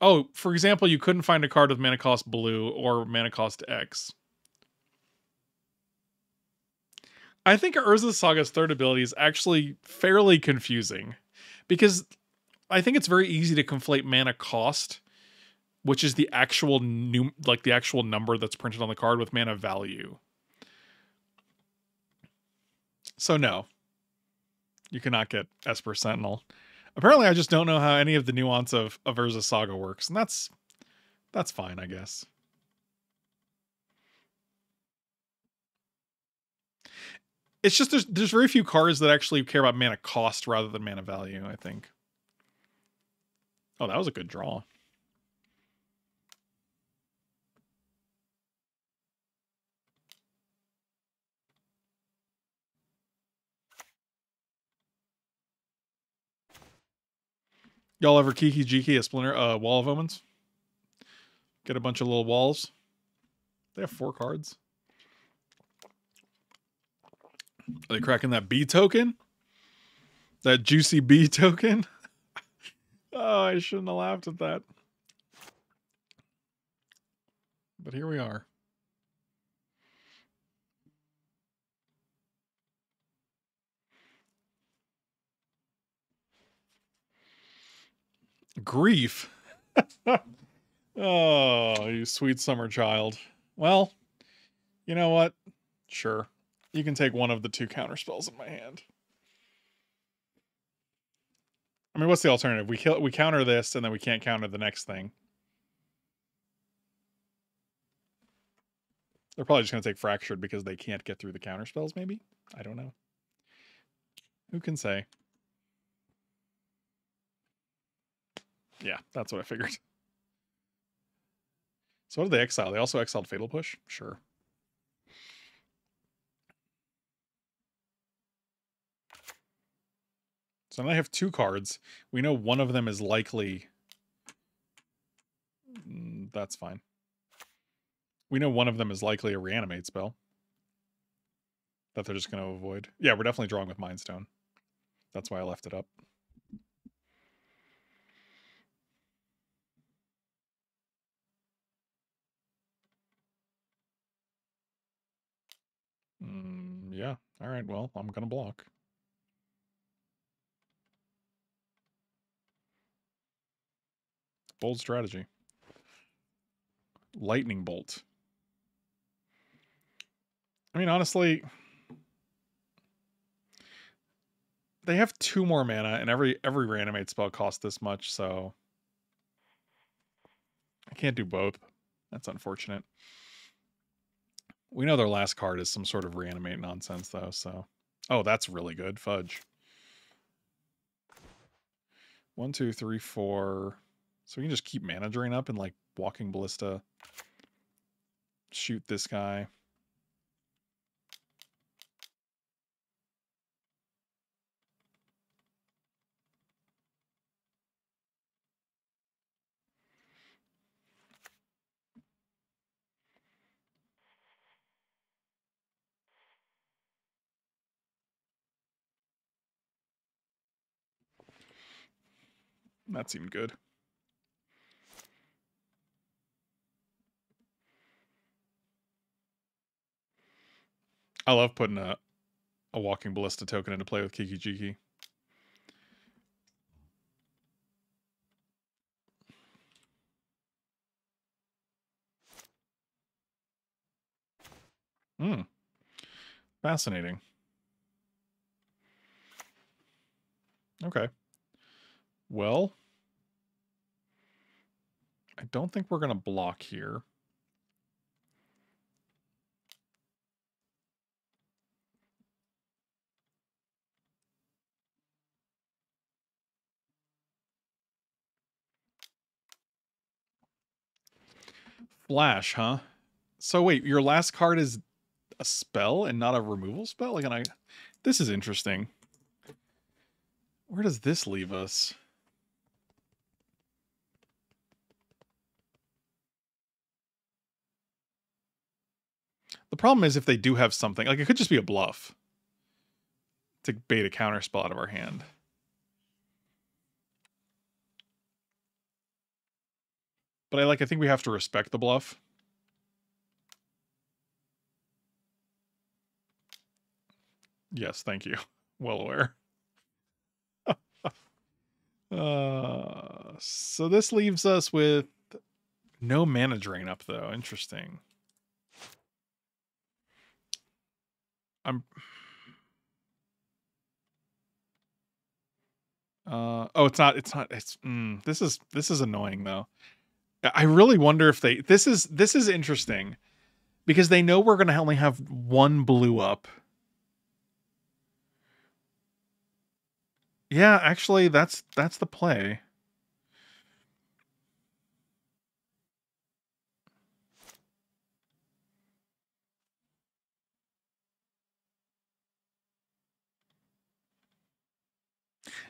Oh, for example, you couldn't find a card with mana cost blue or mana cost X. I think Urza's Saga's third ability is actually fairly confusing because I think it's very easy to conflate mana cost, which is the actual actual number that's printed on the card, with mana value. So no, you cannot get S per Sentinel. Apparently, I just don't know how any of the nuance of Urza's Saga works, and that's fine, I guess. It's just there's very few cards that actually care about mana cost rather than mana value, I think. Oh, that was a good draw. Y'all ever Kiki-Jiki a Splinter Wall of Omens? Get a bunch of little walls. They have 4 cards. Are they cracking that B token? That juicy B token? Oh, I shouldn't have laughed at that. But here we are. Grief. Oh, you sweet summer child. Well, you know what? Sure. You can take one of the 2 counter spells in my hand. I mean, what's the alternative? We counter this and then we can't counter the next thing. They're probably just going to take Fractured because they can't get through the counter spells, maybe? I don't know. Who can say? Yeah, that's what I figured. So what did they exile? They also exiled Fatal Push? Sure. So now I have 2 cards. We know one of them is likely... That's fine. We know one of them is likely a reanimate spell that they're just going to avoid. Yeah, we're definitely drawing with Mind Stone. That's why I left it up. Yeah. All right. Well, I'm going to block. Bold strategy. Lightning Bolt. I mean, honestly, they have 2 more mana, and every reanimate spell costs this much, so I can't do both. That's unfortunate. We know their last card is some sort of reanimate nonsense, though, so... Oh, that's really good. Fudge. 1, 2, 3, 4... So we can just keep Mana Drain up and, like, Walking Ballista. Shoot this guy. That seemed good. I love putting a Walking Ballista token into play with Kiki-Jiki. Hmm. Fascinating. Okay. Well, I don't think we're going to block here. Flash, huh? So wait, your last card is a spell and not a removal spell? Like, this is interesting. Where does this leave us? The problem is if they do have something, like it could just be a bluff to bait a counter spell out of our hand. But I think we have to respect the bluff. Yes, thank you. Well aware. So this leaves us with no Mana Drain up though. Interesting. Oh, it's not, this is annoying though. I really wonder if they, this is interesting because they know we're going to only have 1 blue up. Yeah, actually that's the play.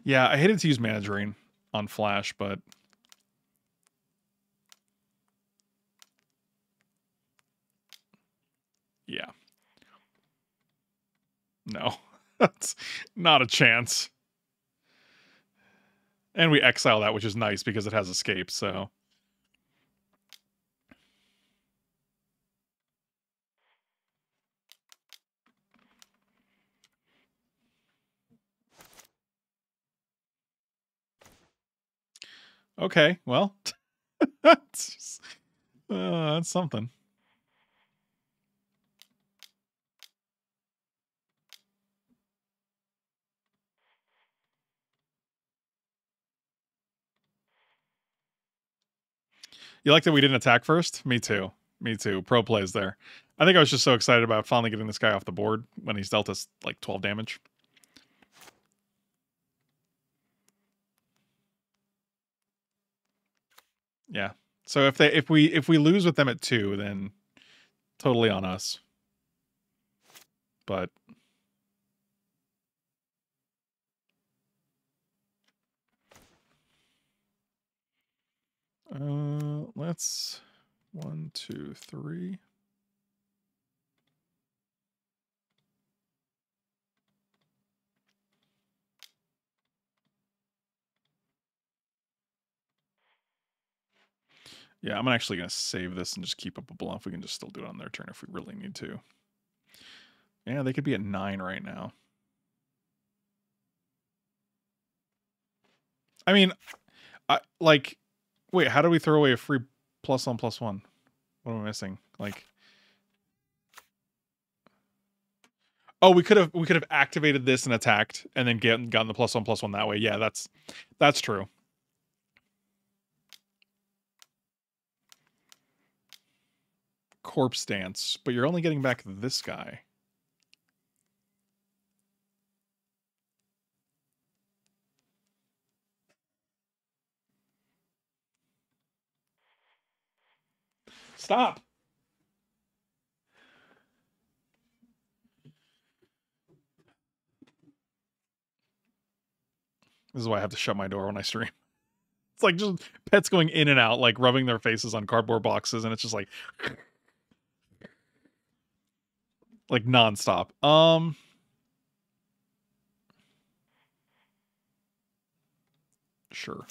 Yeah, I hated to use Mana Drain on Flash, but yeah. No, that's not a chance. And we exile that, which is nice because it has escape, so. Okay, well, that's something. You like that we didn't attack first? Me too. Me too. Pro plays there. I think I was just so excited about finally getting this guy off the board when he's dealt us like 12 damage. Yeah. So if we lose with them at 2, then totally on us. But let's 1, 2, 3. Yeah, I'm actually going to save this and just keep up a bluff. We can just still do it on their turn if we really need to. Yeah, they could be at 9 right now. I mean, like, wait, how do we throw away a free +1/+1? What am I missing? Like, oh, we could have activated this and attacked and then gotten the +1/+1 that way. Yeah, that's true. Corpse Dance, but you're only getting back this guy. Stop. This is why I have to shut my door when I stream. It's like just pets going in and out, like rubbing their faces on cardboard boxes, and it's just like nonstop. Sure.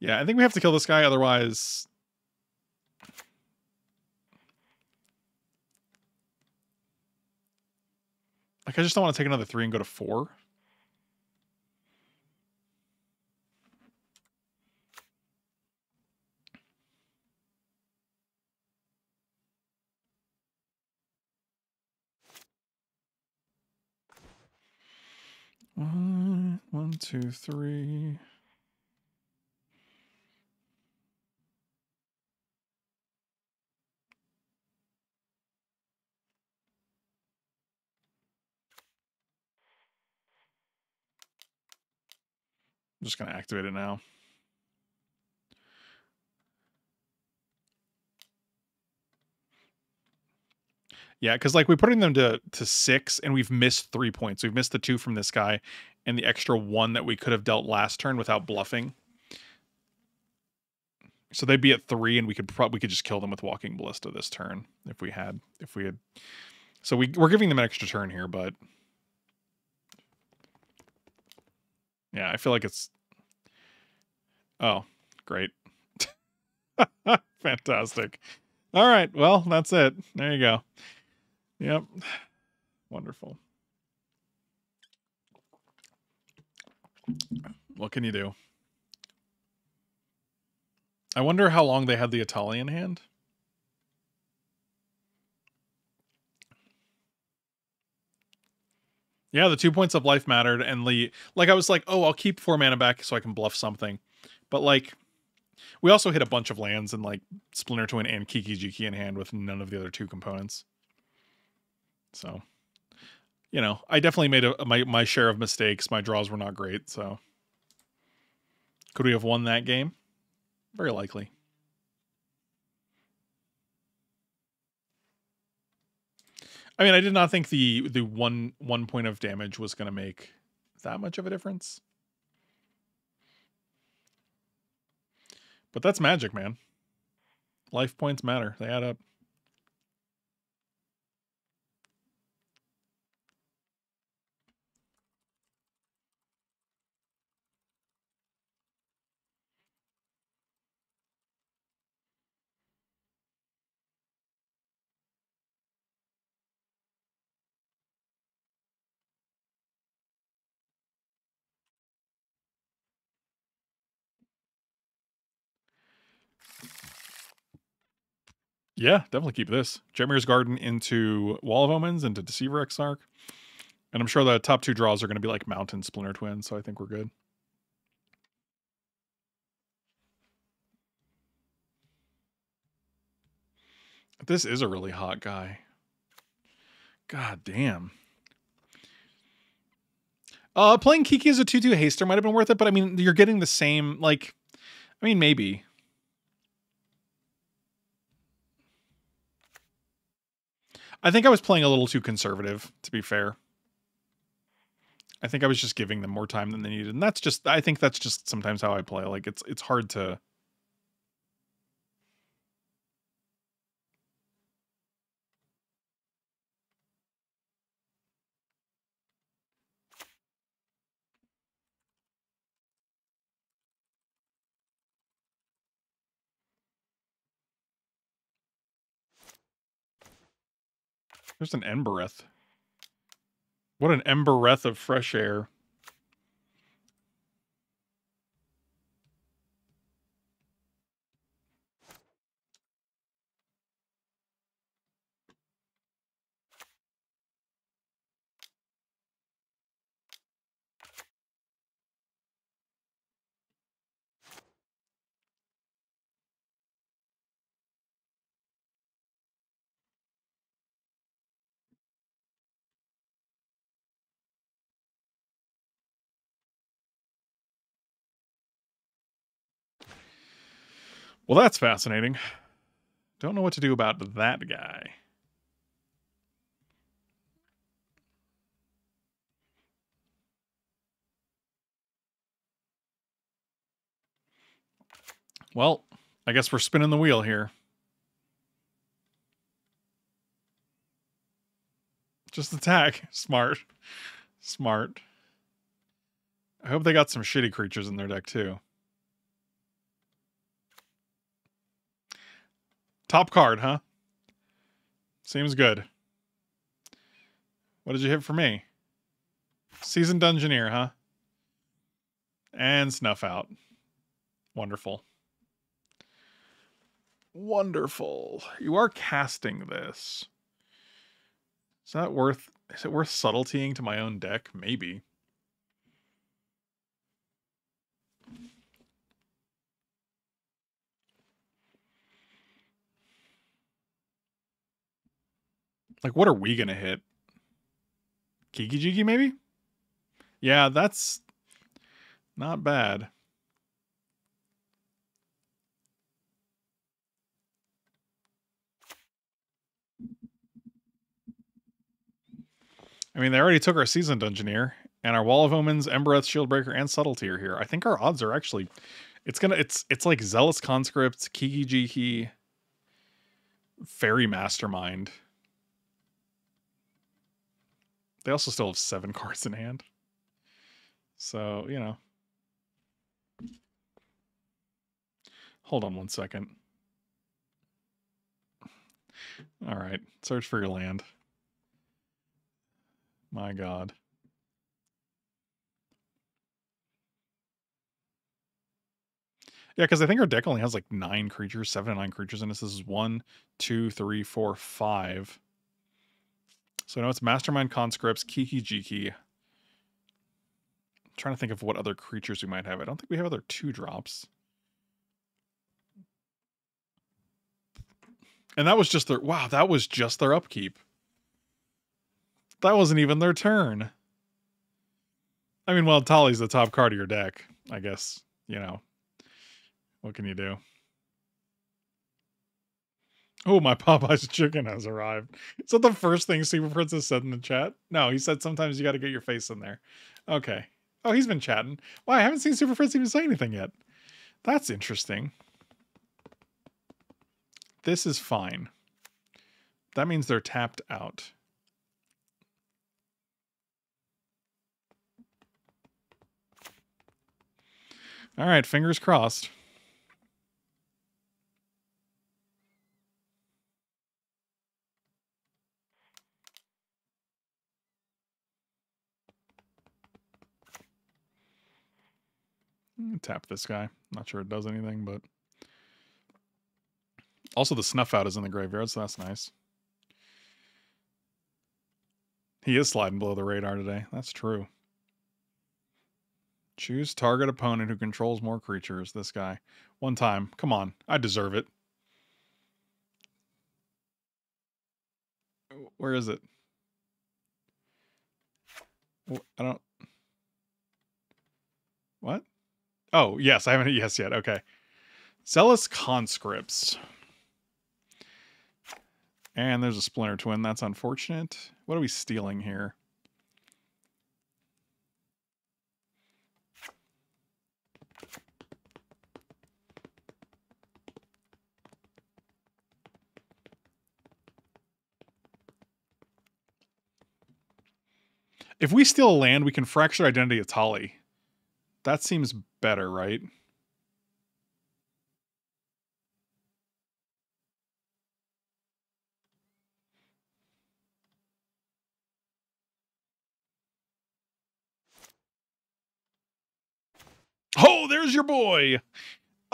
Yeah, I think we have to kill this guy, otherwise... Like, I just don't want to take another 3 and go to 4. One, 2, 3... I'm just going to activate it now. Yeah, because like we're putting them to 6 and we've missed 3 points. We've missed the 2 from this guy and the extra 1 that we could have dealt last turn without bluffing. So they'd be at 3 and we could probably just kill them with Walking Ballista this turn if we had so we're giving them an extra turn here, but yeah, I feel like it's... Oh, great. Fantastic. All right, well, that's it. There you go. Yep. Wonderful. What can you do? I wonder how long they had the Italian hand. Yeah, the 2 points of life mattered, and Lee, like, I was like, oh, I'll keep 4 mana back so I can bluff something. But, like, we also hit a bunch of lands and, like, Splinter Twin and Kiki-Jiki in hand with none of the other 2 components. So, you know, I definitely made my share of mistakes. My draws were not great, so. Could we have won that game? Very likely. I mean, I did not think the one point of damage was going to make that much of a difference. But that's magic, man. Life points matter. They add up. Yeah, definitely keep this. Jetmir's Garden into Wall of Omens, into Deceiver Exarch. And I'm sure the top 2 draws are going to be like Mountain Splinter Twin, so I think we're good. This is a really hot guy. God damn. Playing Kiki as a 2/2 haster might have been worth it, but I mean, you're getting the same, like, I mean, maybe. I think I was playing a little too conservative, to be fair. I think I was just giving them more time than they needed. And that's just, I think that's just sometimes how I play. Like, it's hard to... There's an Embereth. What an Embereth of fresh air. Well, that's fascinating. Don't know what to do about that guy. Well, I guess we're spinning the wheel here. Just attack. Smart. Smart. I hope they got some shitty creatures in their deck, too. Top card, huh? Seems good. What did you hit for me? Seasoned Dungeoneer, huh? And Snuff Out. Wonderful. Wonderful. You are casting this. Is that worth... Is it worth subtletying to my own deck? Maybe. Like, what are we going to hit? Kiki-Jiki, maybe? Yeah, that's not bad. I mean, they already took our Seasoned Dungeoneer and our Wall of Omens, Embereth, Shieldbreaker, and Subtlety are here. I think our odds are actually... It's like Zealous Conscripts, Kiki-Jiki, Fairy Mastermind... They also still have 7 cards in hand. So, you know. Hold on one second. All right. Search for your land. My God. Yeah, because I think our deck only has like 9 creatures, 7 to 9 creatures in this. This is 1, 2, 3, 4, 5. So now it's Mastermind, Conscripts, Kiki-Jiki. I'm trying to think of what other creatures we might have. I don't think we have other 2-drops. And that was just their... Wow, that was just their upkeep. That wasn't even their turn. I mean, well, Tali's the top card of your deck. I guess, you know. What can you do? Oh, my Popeye's chicken has arrived. Is that the first thing Super Princess said in the chat? No, he said sometimes you got to get your face in there. Okay. Oh, he's been chatting. Why? I haven't seen Super Princess even say anything yet. That's interesting. This is fine. That means they're tapped out. All right, fingers crossed. Tap this guy. Not sure it does anything, but also the Snuff Out is in the graveyard, so that's nice. He is sliding below the radar today. That's true. Choose target opponent who controls more creatures. This guy. One time. Come on. I deserve it. Where is it? I don't... What? Oh, yes. I haven't hit yes yet. Okay. Zealous Conscripts. And there's a Splinter Twin. That's unfortunate. What are we stealing here? If we steal a land, we can Fractured Identity of Tali. That seems better, right? there's your boy.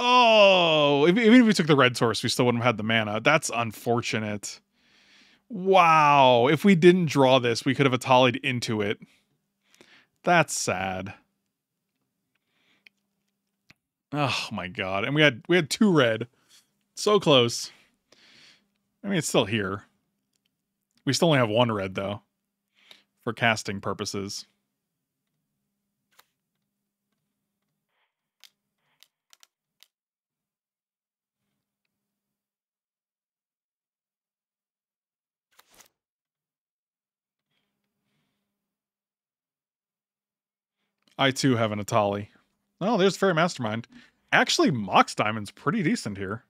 Oh, even if we took the red source, we still wouldn't have had the mana. That's unfortunate. Wow. If we didn't draw this, we could have Atali'd into it. That's sad. Oh my god. And we had two red. So close. I mean, it's still here. We still only have one red though, for casting purposes. I too have an Atali. Oh, there's Fairy Mastermind. Actually, Mox Diamond's pretty decent here.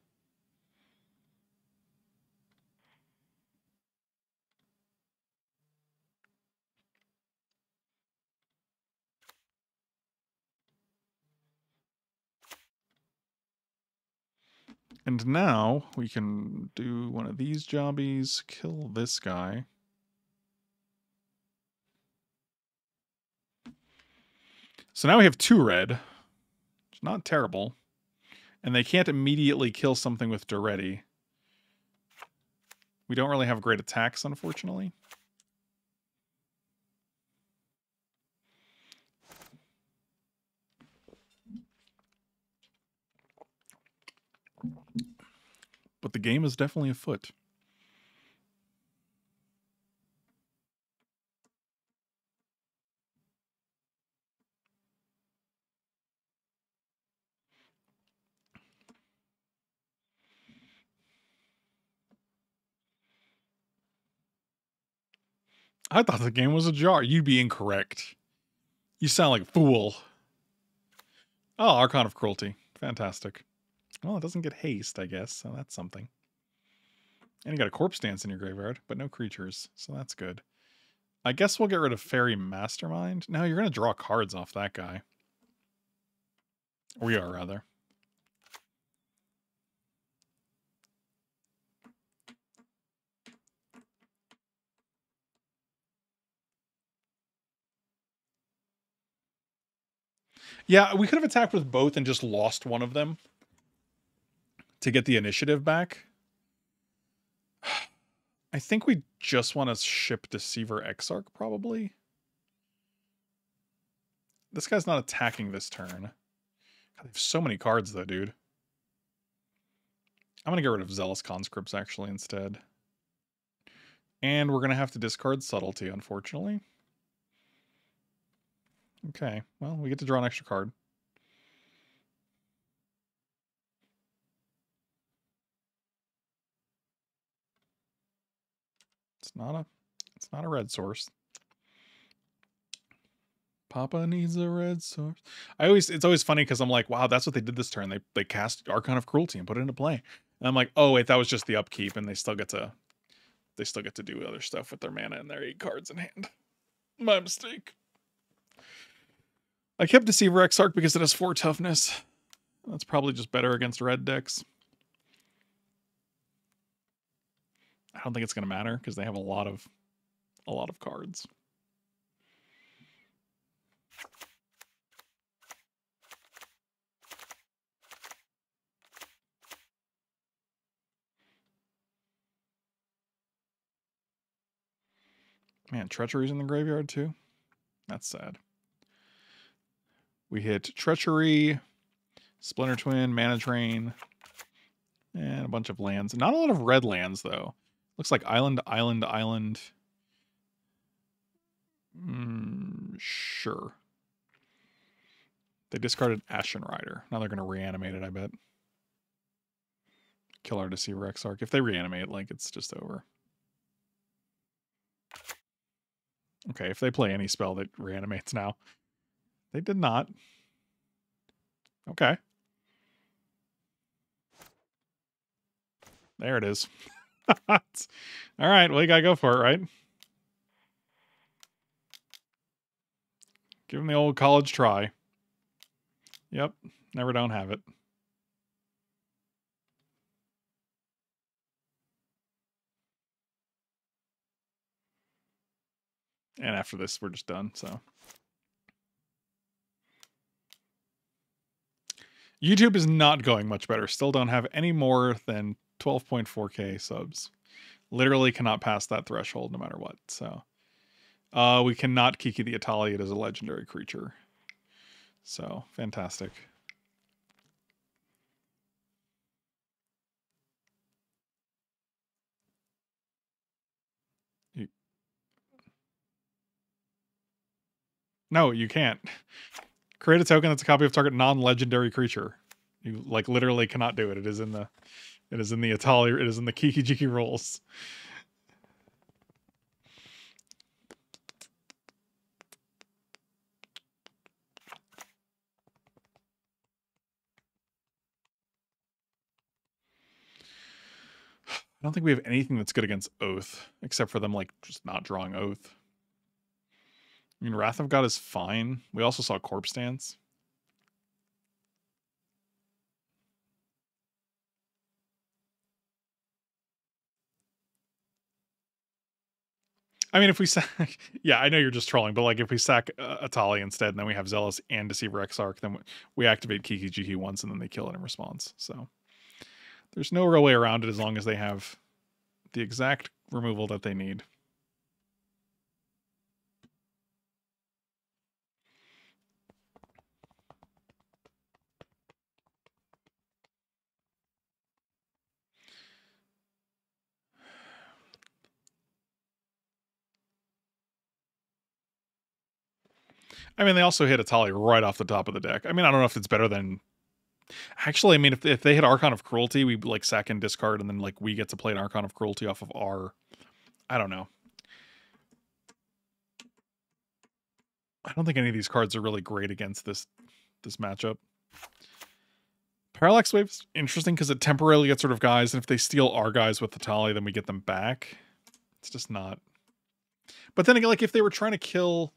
And now we can do one of these jobbies, kill this guy. So now we have two red, which is not terrible. And they can't immediately kill something with Duretti. We don't really have great attacks, unfortunately. But the game is definitely afoot. I thought the game was ajar. You'd be incorrect. You sound like a fool. Oh, Archon of Cruelty. Fantastic. Well, it doesn't get haste, I guess, so that's something. And you got a corpse dance in your graveyard, but no creatures, so that's good. I guess we'll get rid of Fairy Mastermind. No, you're going to draw cards off that guy. We are, rather. Yeah, we could have attacked with both and just lost one of them to get the initiative back. I think we just want to ship Deceiver Exarch, probably. This guy's not attacking this turn. God, they have so many cards, though, dude. I'm going to get rid of Zealous Conscripts, actually, instead. And we're going to have to discard Subtlety, unfortunately. Okay, well, we get to draw an extra card. It's not a red source. Papa needs a red source. It's always funny because I'm like, wow, that's what they did this turn. They cast Archon of Cruelty and put it into play. And I'm like, oh wait, that was just the upkeep, and they still get to do other stuff with their mana and their 8 cards in hand. My mistake. I kept Deceiver Exarch because it has 4 toughness. That's probably just better against red decks. I don't think it's going to matter because they have a lot of cards. Man, Treachery's in the graveyard too. That's sad. We hit Treachery, Splinter Twin, Mana Drain, and a bunch of lands. Not a lot of red lands, though. Looks like Island, Island, Island. Sure. They discarded Ashen Rider. Now they're going to reanimate it, I bet. Kill our Deceiver Exarch. If they reanimate, like, it's just over. Okay, if they play any spell that reanimates now. They did not. Okay. There it is. All right, well, you gotta go for it, right? Give him the old college try. Yep, never don't have it. And after this, we're just done, so... YouTube is not going much better. Still don't have any more than 12.4K subs. Literally cannot pass that threshold no matter what. So we cannot Kiki the Italian as a legendary creature. So fantastic. No, you can't. Create a token that's a copy of target non-legendary creature. You like literally cannot do it. It is in the Kiki-Jiki rules. I don't think we have anything that's good against Oath, except for them like just not drawing Oath. I mean, Wrath of God is fine. We also saw Corpse Dance. I mean, if we sack... yeah, I know you're just trolling, but like if we sack Atali instead, and then we have Zealous and Deceiver Exarch, then we activate Kiki-Jiki once, and then they kill it in response. So there's no real way around it as long as they have the exact removal that they need. I mean, they also hit Atali right off the top of the deck. I mean, I don't know if it's better than... Actually, I mean, if they hit Archon of Cruelty, we, like, sack and discard, and then, like, we get to play an Archon of Cruelty off of our... I don't know. I don't think any of these cards are really great against this matchup. Parallax Wave is interesting because it temporarily gets rid of guys, and if they steal our guys with Atali, then we get them back. It's just not... But then again, like, if they were trying to kill...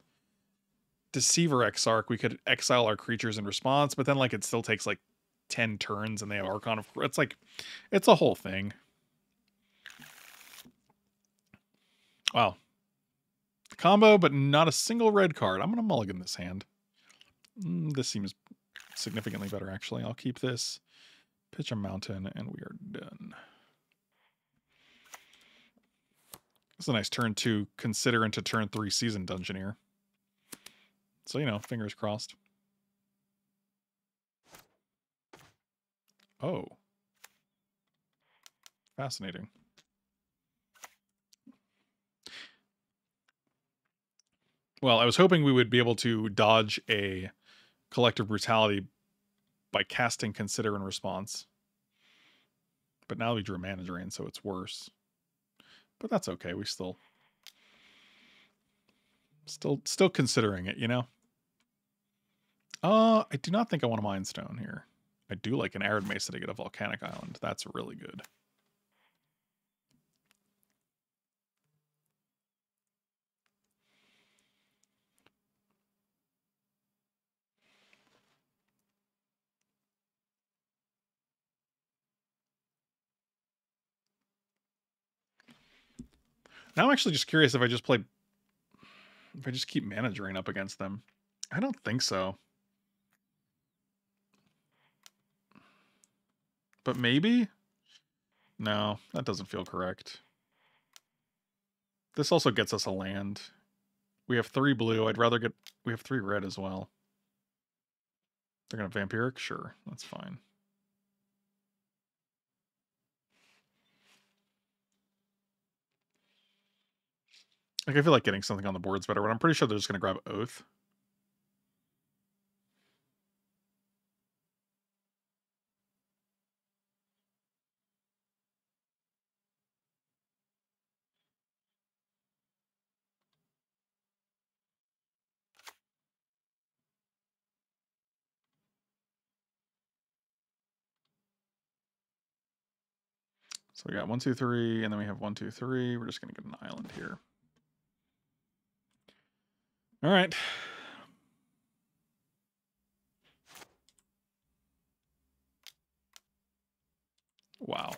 Deceiver Exarch, we could exile our creatures in response, but then like it still takes like 10 turns and they have Archon of... It's like, it's a whole thing. Wow. Combo, but not a single red card. I'm going to mulligan this hand. This seems significantly better, actually. I'll keep this. Pitch a mountain, and we are done. It's a nice turn to consider into turn 3 Seasoned Dungeoneer. So, you know, fingers crossed. Oh. Fascinating. Well, I was hoping we would be able to dodge a Collective Brutality by casting Consider in response. But now we drew Mana Drain, so it's worse. But that's okay. We still... Still considering it, you know? I do not think I want a Mind Stone here. I do like an Arid Mesa to get a Volcanic Island. That's really good. Now I'm actually just curious if I just play... If I just keep Mana Drain up against them. I don't think so. But maybe? No, that doesn't feel correct. This also gets us a land. We have 3 blue. I'd rather get... We have 3 red as well. They're going to Vampiric? Sure, that's fine. Like, I feel like getting something on the board's better, but I'm pretty sure they're just going to grab Oath. So we got 1, 2, 3, and then we have 1, 2, 3. We're just going to get an island here. All right. Wow.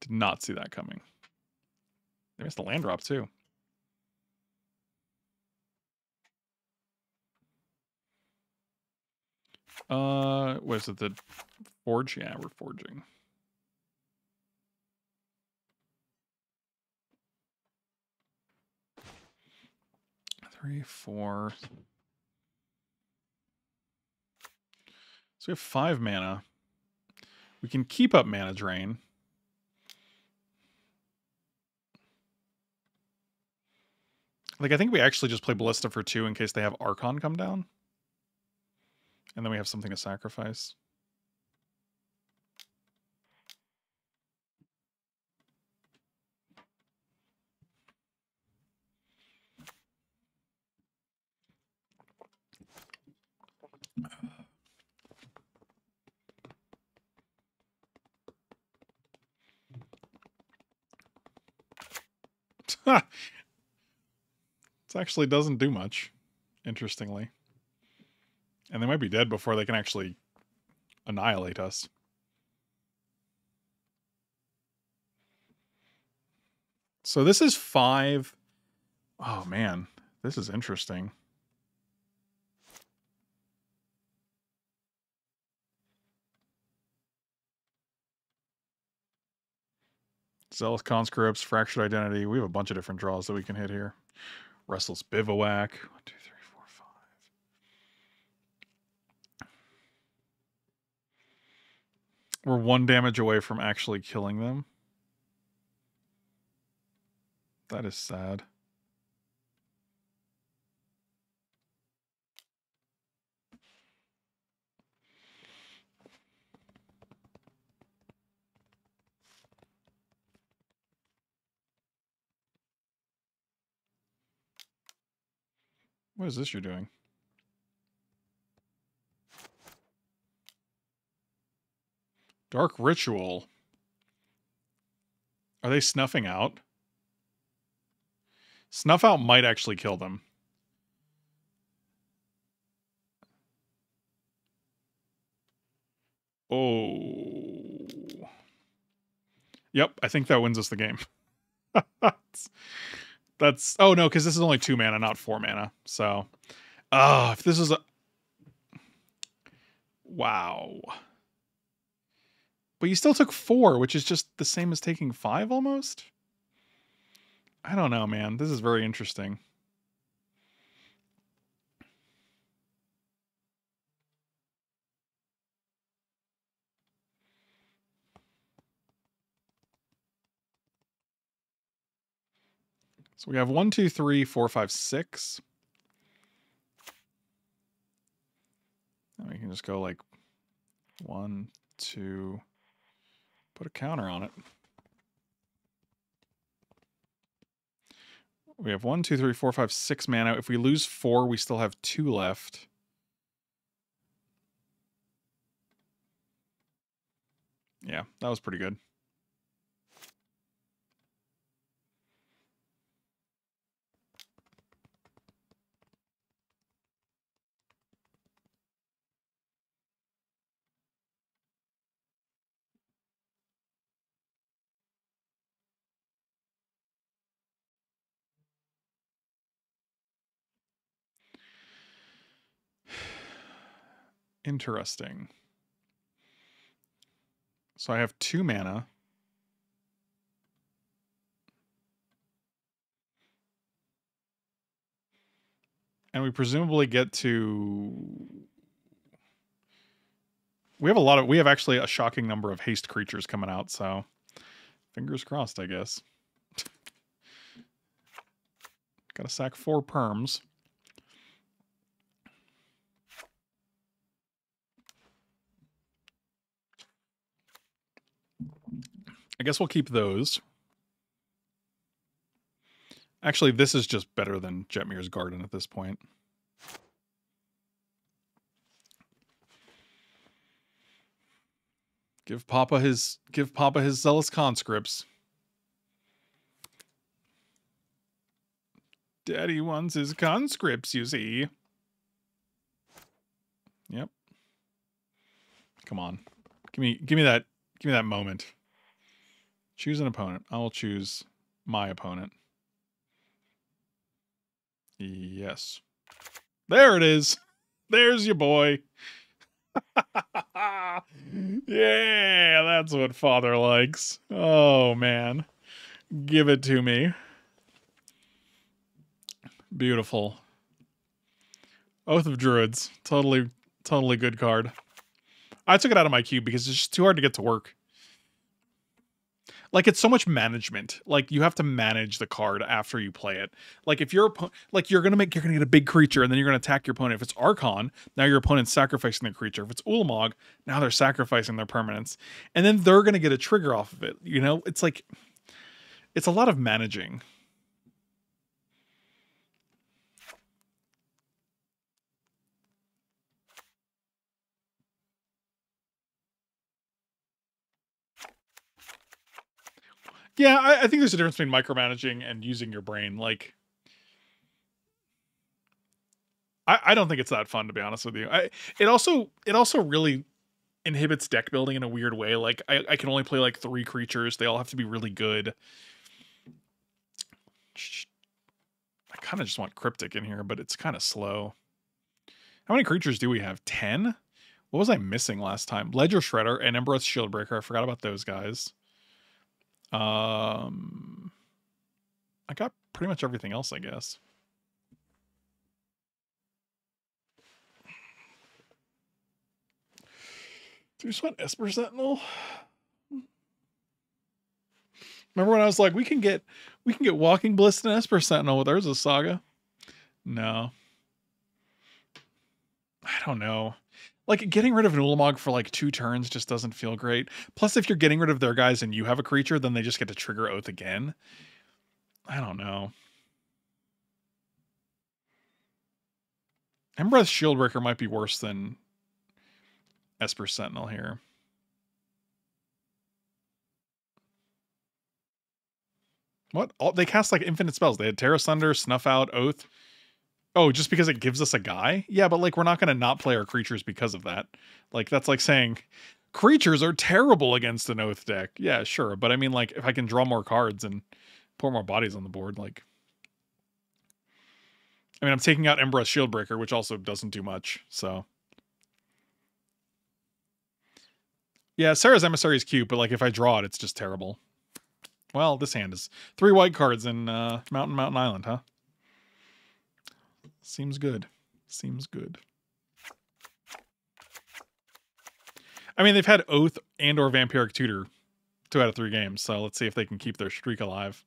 Did not see that coming. They missed the land drop too. What is it, the forge? Yeah, we're forging. Three, four. So we have 5 mana. We can keep up Mana Drain. Like, I think we actually just play Ballista for 2 in case they have Archon come down. And then we have something to sacrifice. This actually doesn't do much, interestingly. And they might be dead before they can actually annihilate us. So this is 5. Oh man, this is interesting. Zealous Conscripts, Fractured Identity. We have a bunch of different draws that we can hit here. Restless Bivouac. 1, 2, 3, 4, 5. We're 1 damage away from actually killing them. That is sad. What is this you're doing? Dark Ritual. Are they snuffing out? Snuff out might actually kill them. Oh. Yep, I think that wins us the game. That's, oh no, because this is only 2 mana, not 4 mana. So, if this is a, wow. But you still took 4, which is just the same as taking 5 almost. I don't know, man. This is very interesting. So we have 1, 2, 3, 4, 5, 6. And we can just go like 1, 2, put a counter on it. We have 1, 2, 3, 4, 5, 6 mana. If we lose 4, we still have 2 left. Yeah, that was pretty good. Interesting. So I have 2 mana. And we presumably get to... We have actually a shocking number of haste creatures coming out, so... Fingers crossed, I guess. Gotta sack 4 perms. I guess we'll keep those. Actually, this is just better than Jetmir's Garden at this point. Give Papa his Zealous Conscripts. Daddy wants his conscripts, you see. Yep. Come on. Give me that moment. Choose an opponent. I will choose my opponent. Yes. There it is. There's your boy. Yeah, that's what father likes. Oh, man. Give it to me. Beautiful. Oath of Druids. Totally, totally good card. I took it out of my cube because it's just too hard to get to work. Like, it's so much management. Like, you have to manage the card after you play it. Like, if your you're gonna get a big creature and then you're gonna attack your opponent. If it's Archon, now your opponent's sacrificing their creature. If it's Ulamog, now they're sacrificing their permanence. And then they're gonna get a trigger off of it. You know, it's like, it's a lot of managing. Yeah, I think there's a difference between micromanaging and using your brain. Like, I don't think it's that fun, to be honest with you. It also really inhibits deck building in a weird way. Like, I can only play like 3 creatures. They all have to be really good. I kind of just want Cryptic in here, but it's kind of slow. How many creatures do we have? 10? What was I missing last time? Ledger Shredder and Embereth's Shieldbreaker. I forgot about those guys. I got pretty much everything else, I guess. Do you just want Esper Sentinel? Remember when I was like, we can get Walking Ballista and Esper Sentinel with Urza's Saga? No. I don't know. Like, getting rid of an Ulamog for, like, 2 turns just doesn't feel great. Plus, if you're getting rid of their guys and you have a creature, then they just get to trigger Oath again. I don't know. Embereth's Shieldbreaker might be worse than Esper Sentinel here. What? They cast, like, infinite spells. They had Tear Asunder, Snuff Out, Oath... Oh, just because it gives us a guy? Yeah, but like, we're not going to not play our creatures because of that. Like, that's like saying creatures are terrible against an Oath deck. Yeah, sure. But I mean, like, if I can draw more cards and put more bodies on the board, like, I mean, I'm taking out Embereth's Shieldbreaker, which also doesn't do much. So yeah, Sarah's Emissary is cute, but like, if I draw it, it's just terrible. Well, this hand is 3 white cards in Mountain Island, huh? Seems good. Seems good. I mean, they've had Oath and or Vampiric Tutor 2 out of 3 games, so let's see if they can keep their streak alive.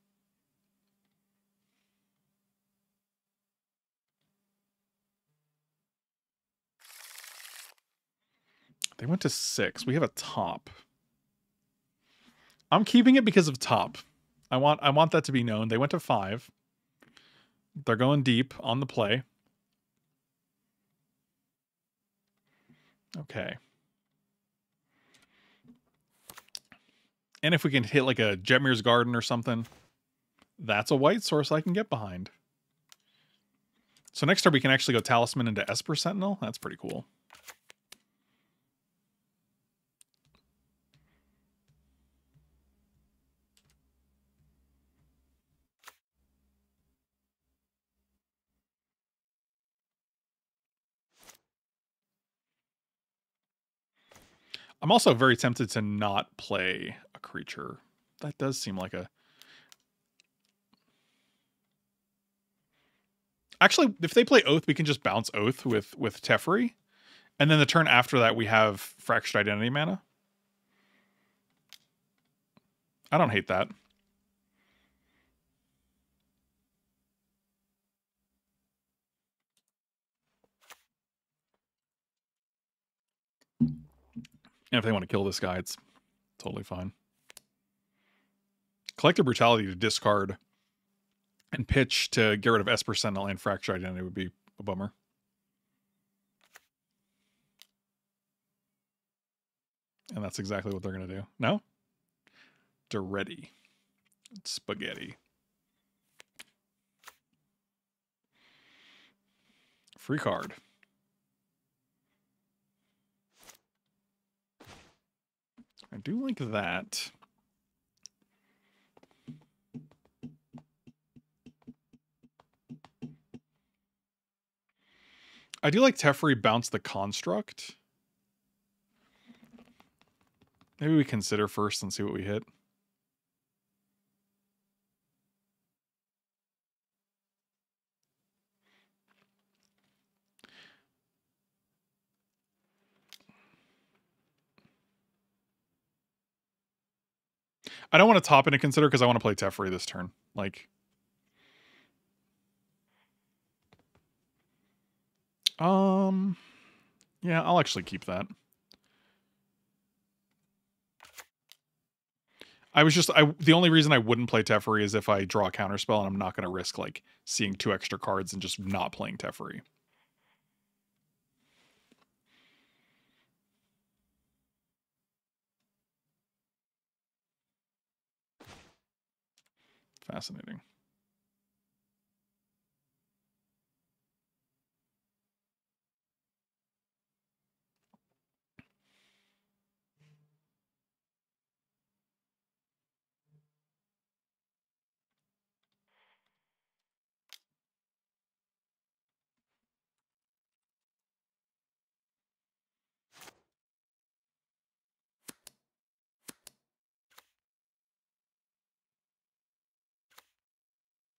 They went to 6. We have a top. I'm keeping it because of top. I want that to be known. They went to 5. They're going deep on the play. Okay. And if we can hit like a Jetmir's Garden or something, that's a white source I can get behind. So next turn we can actually go Talisman into Esper Sentinel. That's pretty cool. I'm also very tempted to not play a creature. That does seem like a... Actually, if they play Oath, we can just bounce Oath with Teferi. And then the turn after that, we have Fractured Identity mana. I don't hate that. And if they want to kill this guy, it's totally fine. Collective Brutality to discard and pitch to get rid of Esper Sentinel and Fractured Identity would be a bummer. And that's exactly what they're going to do. No? Duretti. Spaghetti. Free card. I do like that. I do like Teferi bounce the Construct. Maybe we consider first and see what we hit. I don't want to top into consider because I want to play Teferi this turn. Like, yeah, I'll actually keep that. I was just, the only reason I wouldn't play Teferi is if I draw a counterspell, and I'm not going to risk like seeing two extra cards and just not playing Teferi. Fascinating.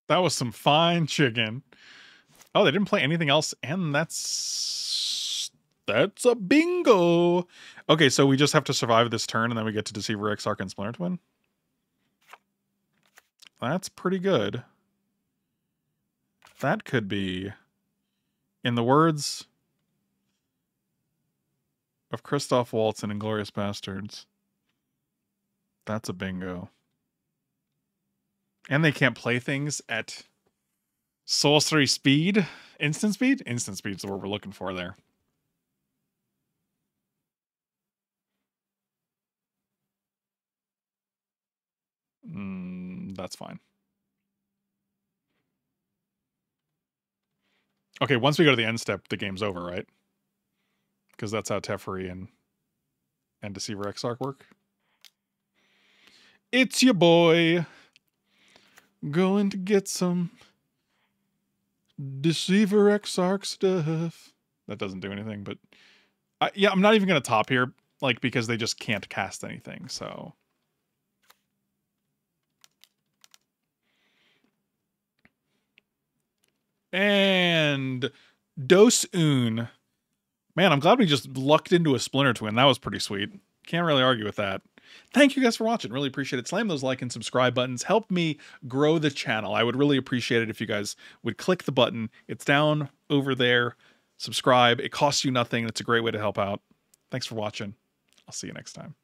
That was some fine chicken. Oh, they didn't play anything else, and that's a bingo. Okay, so we just have to survive this turn, and then we get to Deceiver Exarch and Splinter Twin. That's pretty good. That could be, in the words of Christoph Waltz in Inglourious Bastards, that's a bingo. And they can't play things at sorcery speed. Instant speed? Instant speed is the word we're looking for there. That's fine. Okay, once we go to the end step, the game's over, right? Because that's how Teferi and Deceiver Exarch work. It's your boy. Going to get some Deceiver Exarch stuff. That doesn't do anything, but yeah, I'm not even going to top here, like, because they just can't cast anything, so. And Dos Un. Man, I'm glad we just lucked into a Splinter Twin. That was pretty sweet. Can't really argue with that. Thank you guys for watching. Really appreciate it. Slam those like and subscribe buttons. Help me grow the channel. I would really appreciate it if you guys would click the button. It's down over there. Subscribe. It costs you nothing. It's a great way to help out. Thanks for watching. I'll see you next time.